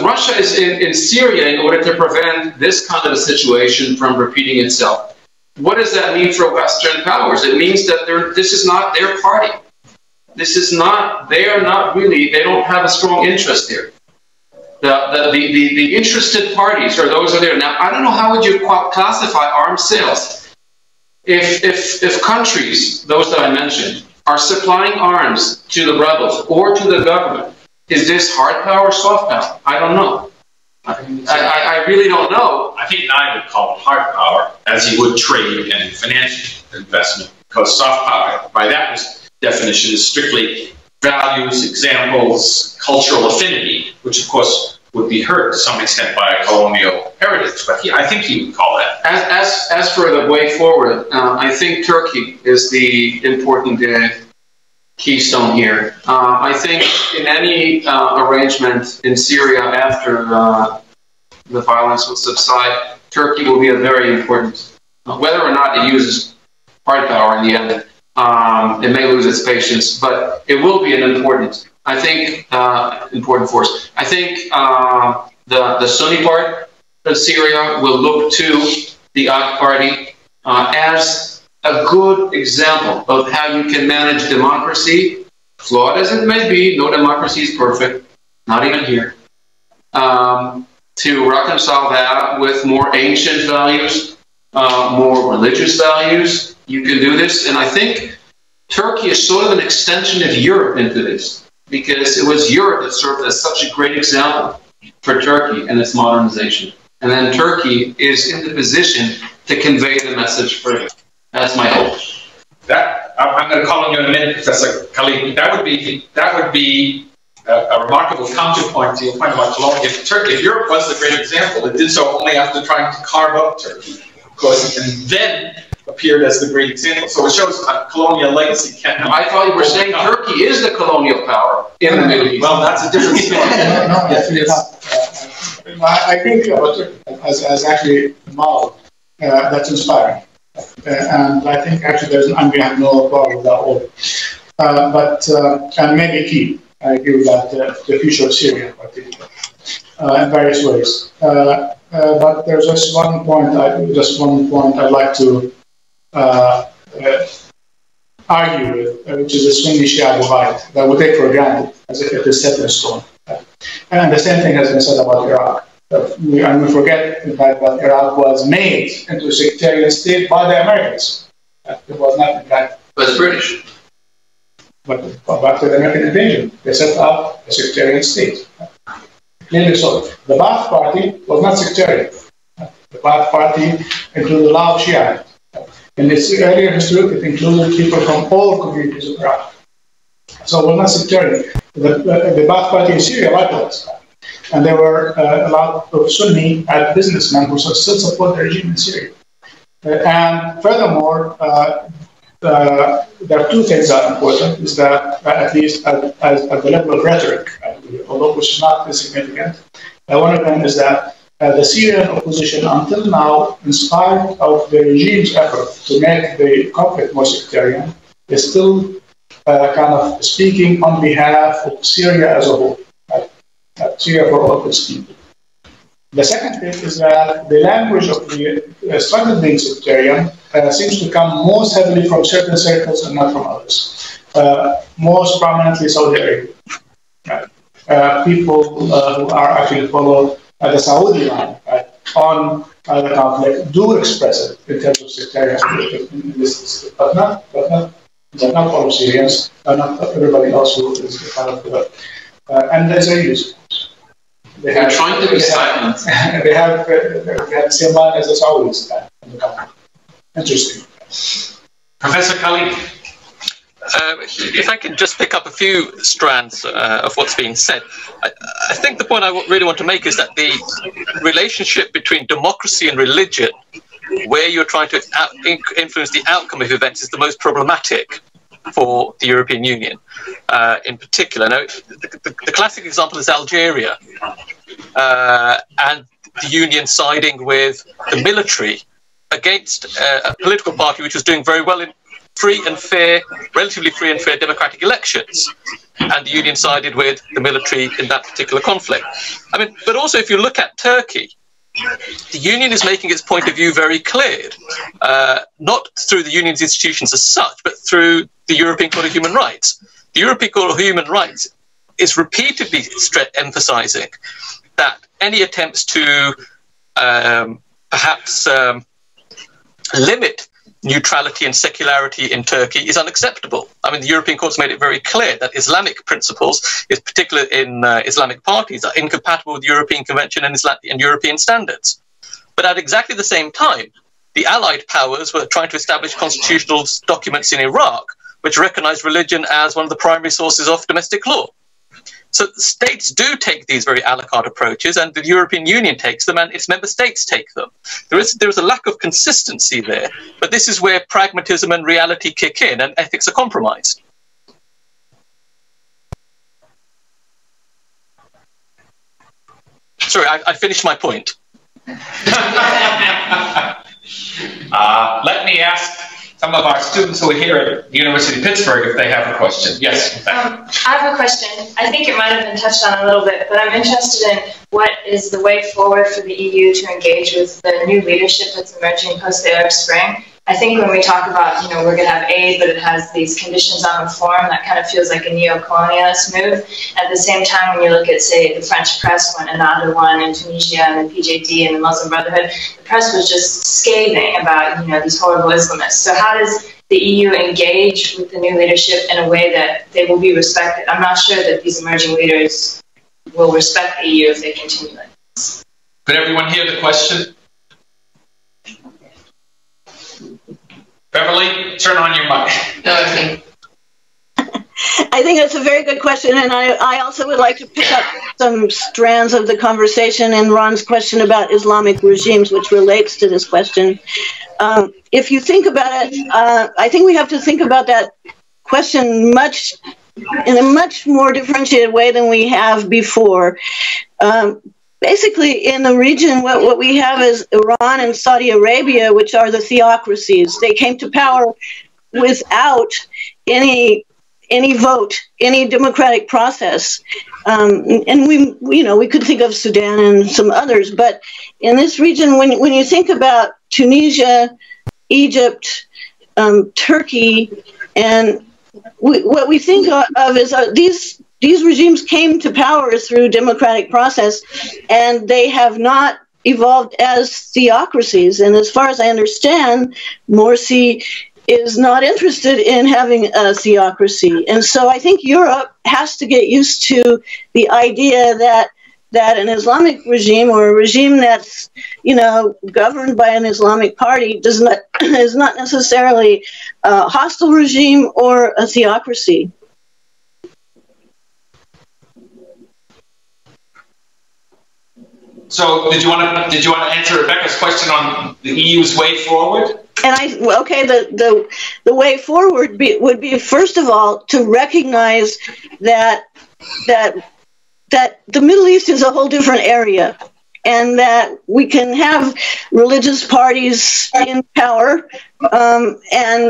Russia is in Syria in order to prevent this kind of a situation from repeating itself. What does that mean for Western powers? It means that this is not their party. This is not, they are not really, they don't have a strong interest here. The interested parties are those who are there. Now, I don't know how would you classify arms sales. If countries, those that I mentioned, are supplying arms to the rebels or to the government, is this hard power or soft power? I don't know. I really don't know. I think I would call it hard power, as you would trade and financial investment, because soft power, by that definition is strictly values, examples, cultural affinity, which of course would be hurt to some extent by a colonial heritage, but I think you would call that. As for the way forward, I think Turkey is the important keystone here. I think in any arrangement in Syria after the violence will subside, Turkey will be a very important, whether or not it uses hard power in the end. It may lose its patience, but it will be an important, I think, important force. I think the Sunni part of Syria will look to the Ba'ath Party as a good example of how you can manage democracy, flawed as it may be. No democracy is perfect, not even here. To reconcile that with more ancient values, more religious values. You can do this, and I think Turkey is sort of an extension of Europe into this, because it was Europe that served as such a great example for Turkey and its modernization. And then Turkey is in the position to convey the message further. That's my hope. That I'm going to call on you in a minute, Professor Khaliq. That would be a remarkable counterpoint to your point about Colombia. If Europe was the great example, it did so only after trying to carve up Turkey, of course, and then appeared as the great example. So it shows a colonial legacy cannot. I thought you were saying Turkey is the colonial power in the Middle East. Well, that's a different story. No, definitely not. I think about Turkey as actually model that's inspiring. And I think actually there's an unreal power with that all. And maybe key, I agree with that, the future of Syria in particular, in various ways. But there's just one point I'd like to argue with, which is the Sunni-Shia divide that we take for granted as if it is set in stone. And the same thing has been said about Iraq. We forget the fact that Iraq was made into a sectarian state by the Americans. It was not, in fact, by the British. But after the American invasion, they set up a sectarian state. Clearly so. The Ba'ath Party was not sectarian. The Ba'ath Party included loud Shia. In its earlier history, it included people from all communities of Iraq. So it was not sectarian. The Ba'ath Party in Syria likewise. And there were a lot of Sunni businessmen who still support the regime in Syria. And furthermore, there are two things that are important, is that at least at the level of rhetoric, although which is not insignificant, one of them is that the Syrian opposition until now, in spite of the regime's effort to make the conflict more sectarian, is still kind of speaking on behalf of Syria as a whole. Syria for all its people. The second thing is that the language of the struggle being sectarian seems to come most heavily from certain circles and not from others. Most prominently Saudi Arabia. Right? People who are actually follow the Saudi line on the conflict do express it in terms of sectarian politics, but not all Syrians, not everybody else who is part of the world. And the Israelis. They are trying to be silent. They have the same line as the Saudis in the government. Interesting. Professor Khaliq. If I can just pick up a few strands of what's being said. I think the point I really want to make is that the relationship between democracy and religion, where you're trying to influence the outcome of events, is the most problematic for the European Union in particular. Now, the classic example is Algeria and the Union siding with the military against a political party which was doing very well in relatively free and fair democratic elections, and the Union sided with the military in that particular conflict. I mean, but also if you look at Turkey, the Union is making its point of view very clear, not through the Union's institutions as such, but through the European Court of Human Rights. The European Court of Human Rights is repeatedly emphasising that any attempts to perhaps limit neutrality and secularity in Turkey is unacceptable. I mean, the European Court's made it very clear that Islamic principles, in particular in Islamic parties, are incompatible with the European Convention and European standards. But at exactly the same time, the Allied powers were trying to establish constitutional documents in Iraq, which recognized religion as one of the primary sources of domestic law. So states do take these very a la carte approaches, and the European Union takes them, and its member states take them. There is a lack of consistency there, but this is where pragmatism and reality kick in, and ethics are compromised. Sorry, I finished my point. Let me ask some of our students who are here at the University of Pittsburgh if they have a question. Yes. I have a question. I think it might have been touched on a little bit, but I'm interested in what is the way forward for the EU to engage with the new leadership that's emerging post the Arab Spring. I think when we talk about, you know, we're going to have aid, but it has these conditions on reform, that kind of feels like a neo-colonialist move. At the same time, when you look at, say, the French press when Ennahda won in Tunisia and the PJD and the Muslim Brotherhood, the press was just scathing about, you know, these horrible Islamists. So how does the EU engage with the new leadership in a way that they will be respected? I'm not sure that these emerging leaders will respect the EU if they continue like this. Could everyone hear the question? Beverly, turn on your mic. I think that's a very good question, and I also would like to pick up some strands of the conversation in Ron's question about Islamic regimes, which relates to this question. If you think about it, I think we have to think about that question in a much more differentiated way than we have before. Basically, in the region, what we have is Iran and Saudi Arabia, which are the theocracies. They came to power without any vote, any democratic process. And we could think of Sudan and some others. But in this region, when you think about Tunisia, Egypt, Turkey, and what we think of is these regimes came to power through democratic process, and they have not evolved as theocracies. And as far as I understand, Morsi is not interested in having a theocracy. And so I think Europe has to get used to the idea that an Islamic regime, or a regime that's, you know, governed by an Islamic party, does not is not necessarily a hostile regime or a theocracy. So, did you want to answer Rebecca's question on the EU's way forward? And the way forward would be first of all to recognize that the Middle East is a whole different area, and that we can have religious parties in power. And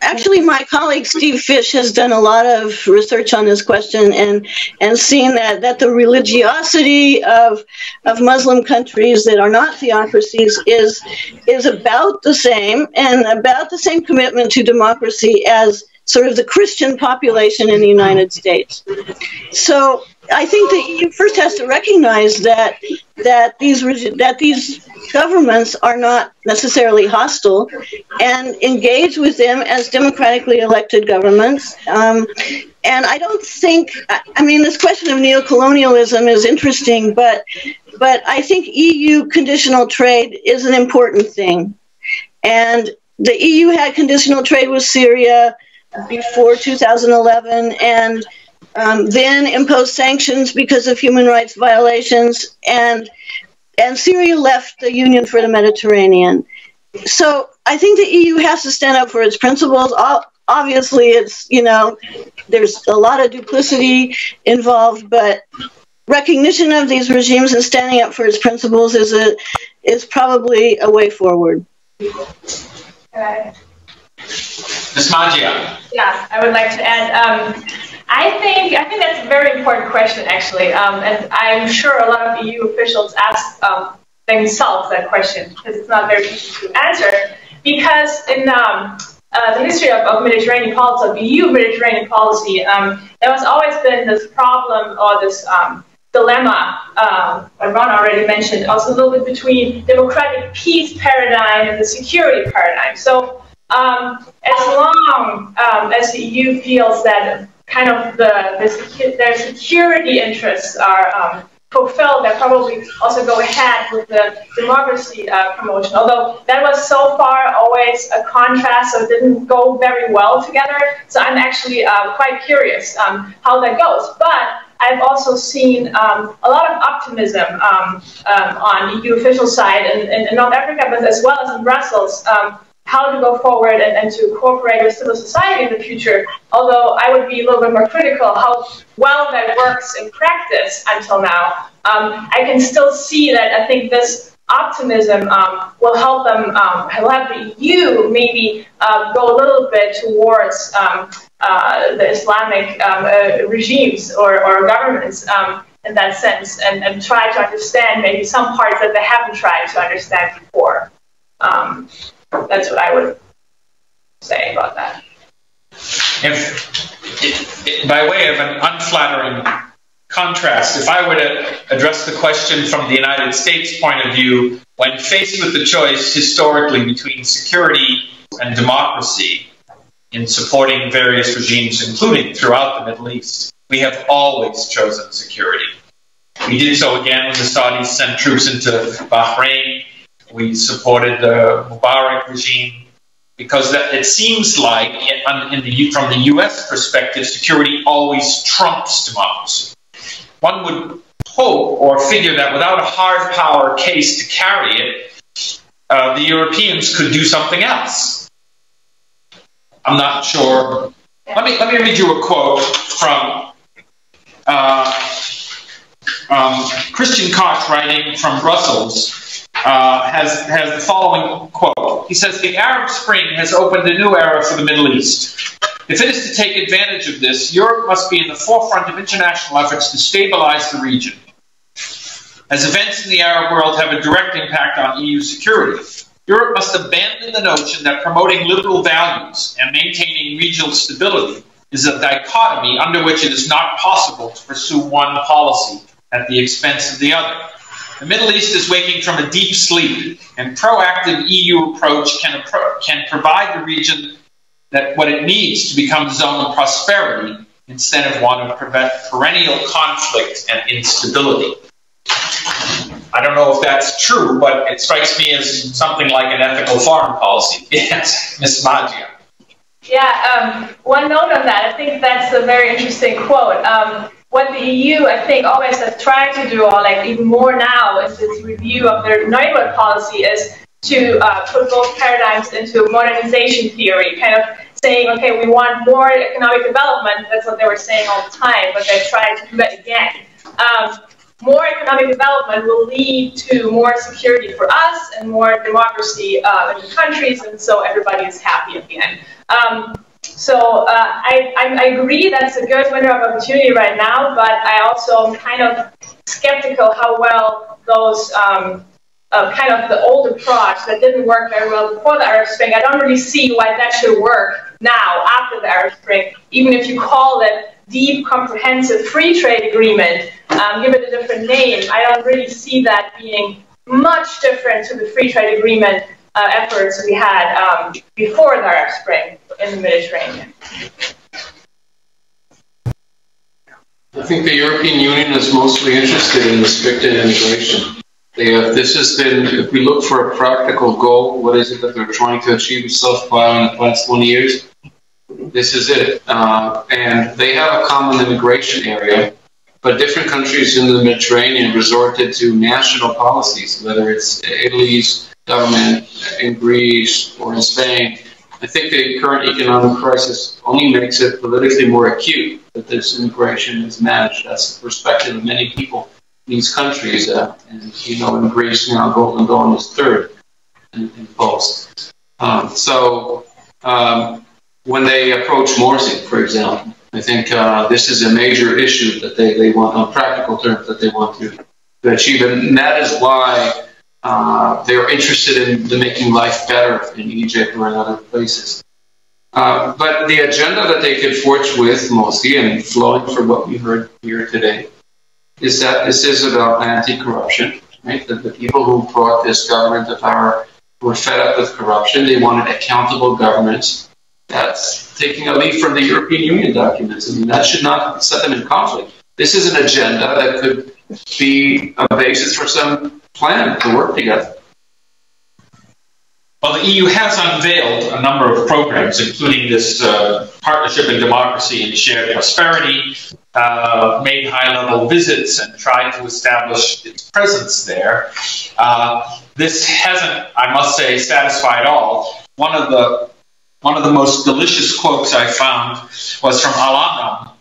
actually, my colleague Steve Fish has done a lot of research on this question, and seen that the religiosity of Muslim countries that are not theocracies is about the same, and about the same commitment to democracy as sort of the Christian population in the United States. So I think the EU first has to recognize that these governments are not necessarily hostile, and engage with them as democratically elected governments. And I don't think, I mean, this question of neocolonialism is interesting, but I think EU conditional trade is an important thing. And the EU had conditional trade with Syria before 2011, and then imposed sanctions because of human rights violations, and Syria left the Union for the Mediterranean. So I think the EU has to stand up for its principles. Obviously, it's, you know, there's a lot of duplicity involved, but recognition of these regimes and standing up for its principles is probably a way forward. Ms. Maggi. Yeah, I would like to add. I think that's a very important question, actually, and I'm sure a lot of EU officials ask themselves that question, because it's not very easy to answer. Because in the history of Mediterranean policy, of EU Mediterranean policy, there has always been this problem, or this dilemma, Ron already mentioned, also a little bit between democratic peace paradigm and the security paradigm. So. As long as the EU feels that kind of their security interests are fulfilled, they'll probably also go ahead with the democracy promotion. Although that was so far always a contrast, so it didn't go very well together. So I'm actually quite curious how that goes. But I've also seen a lot of optimism on EU official side in North Africa, but as well as in Brussels. How to go forward and to cooperate with civil society in the future, although I would be a little bit more critical how well that works in practice until now. I can still see that I think this optimism will help them, will help the EU maybe go a little bit towards the Islamic regimes or governments in that sense, and try to understand maybe some parts that they haven't tried to understand before. That's what I would say about that. If by way of an unflattering contrast, if I were to address the question from the United States point of view, when faced with the choice historically between security and democracy in supporting various regimes, including throughout the Middle East, we have always chosen security. We did so again when the Saudis sent troops into Bahrain. We supported the Mubarak regime because that, it seems like, from the U.S. perspective, security always trumps democracy. One would hope or figure that without a hard power case to carry it, the Europeans could do something else. I'm not sure. Let me read you a quote from Christian Koch, writing from Brussels. Has the following quote. He says, "The Arab Spring has opened a new era for the Middle East. If it is to take advantage of this, Europe must be in the forefront of international efforts to stabilize the region, as events in the Arab world have a direct impact on EU security. Europe must abandon the notion that promoting liberal values and maintaining regional stability is a dichotomy under which it is not possible to pursue one policy at the expense of the other. The Middle East is waking from a deep sleep, and proactive EU approach can provide the region that what it needs to become a zone of prosperity instead of one of perennial conflict and instability. I don't know if that's true, but it strikes me as something like an ethical foreign policy. Yes, Ms. Maggi. Yeah, one note on that. I think that's a very interesting quote. What the EU, I think, always has tried to do, or like even more now, is this review of their neighborhood policy is to put both paradigms into modernization theory, kind of saying, okay, we want more economic development. That's what they were saying all the time, but they're trying to do that again. More economic development will lead to more security for us and more democracy in the countries, and so everybody is happy again. So I agree that's a good window of opportunity right now, but I also am kind of skeptical how well those kind of the old approach that didn't work very well before the Arab Spring, I don't really see why that should work now after the Arab Spring, even if you call it deep, comprehensive free trade agreement, give it a different name. I don't really see that being much different to the free trade agreement efforts we had before the Arab Spring in the Mediterranean. I think the European Union is mostly interested in restricted integration. This has been, if we look for a practical goal, what is it that they're trying to achieve with self-violence in the past 20 years? This is it. And they have a common immigration area, but different countries in the Mediterranean resorted to national policies, whether it's Italy's government in Greece or in Spain. I think the current economic crisis only makes it politically more acute that this immigration is managed. That's the perspective of many people in these countries. And you know, in Greece now, Golden Dawn is third in polls. When they approach Morsi, for example, I think this is a major issue that they want, on practical terms, that they want to achieve. And that is why they're interested in making life better in Egypt or in other places. But the agenda that they could forge with Morsi, and flowing from what we heard here today, is that this is about anti-corruption, right? That the people who brought this government to power were fed up with corruption. They wanted accountable governments. That's taking a leaf from the European Union documents. I mean, that should not set them in conflict. This is an agenda that could be a basis for some plan to work together. Well, the EU has unveiled a number of programs, including this partnership in democracy and shared prosperity, made high-level visits and tried to establish its presence there. This hasn't, I must say, satisfied all. One of the most delicious quotes I found was from Al-Anam,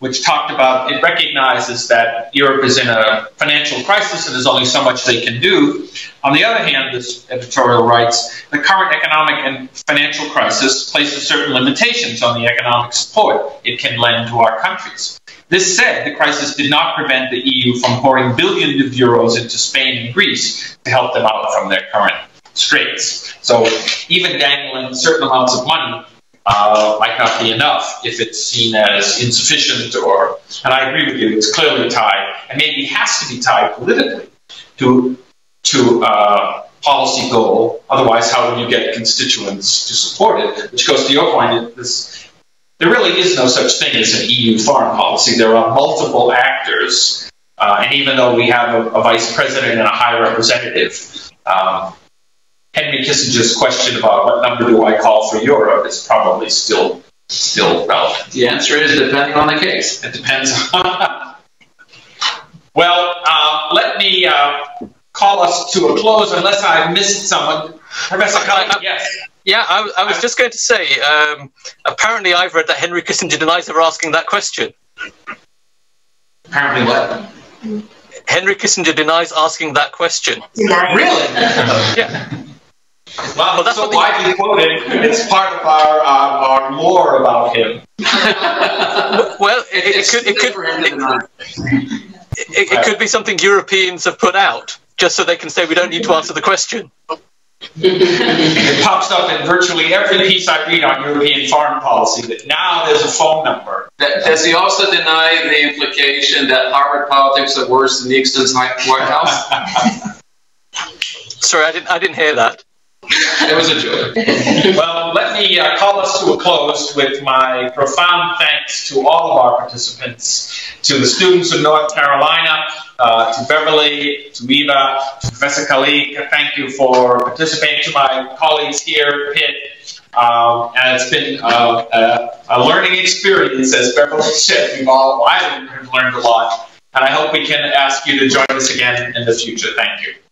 which talked about, it recognizes that Europe is in a financial crisis and there's only so much they can do. On the other hand, this editorial writes, the current economic and financial crisis places certain limitations on the economic support it can lend to our countries. This said, the crisis did not prevent the EU from pouring billions of euros into Spain and Greece to help them out from their current straits. So even dangling certain amounts of money might not be enough if it's seen as insufficient, or, and I agree with you, it's clearly tied, and maybe has to be tied politically to policy goal. Otherwise, how do you get constituents to support it? Which goes to your point, there really is no such thing as an EU foreign policy. There are multiple actors, and even though we have a vice president and a high representative, Henry Kissinger's question about what number do I call for Europe is probably still relevant. The answer is depending on the case. It depends on. Well, let me call us to a close unless I missed someone. Professor Khaliq, yes. Yeah, I was just going to say, apparently I've read that Henry Kissinger denies ever asking that question. Apparently what? Henry Kissinger denies asking that question. Really? Yeah. Well, that's so widely quoted. It's part of our lore about him. Well, it could be something Europeans have put out just so they can say we don't need to answer the question. It pops up in virtually every piece I read on European foreign policy, that now there's a phone number. Does he also deny the implication that Harvard politics are worse than Nixon's White House? Sorry, I didn't hear that. It was a joke. Well, let me call us to a close with my profound thanks to all of our participants, to the students of North Carolina, to Beverly, to Eva, to Professor Khaliq. Thank you for participating, to my colleagues here, Pitt. And it's been a learning experience, as Beverly said. I've learned a lot, and I hope we can ask you to join us again in the future. Thank you.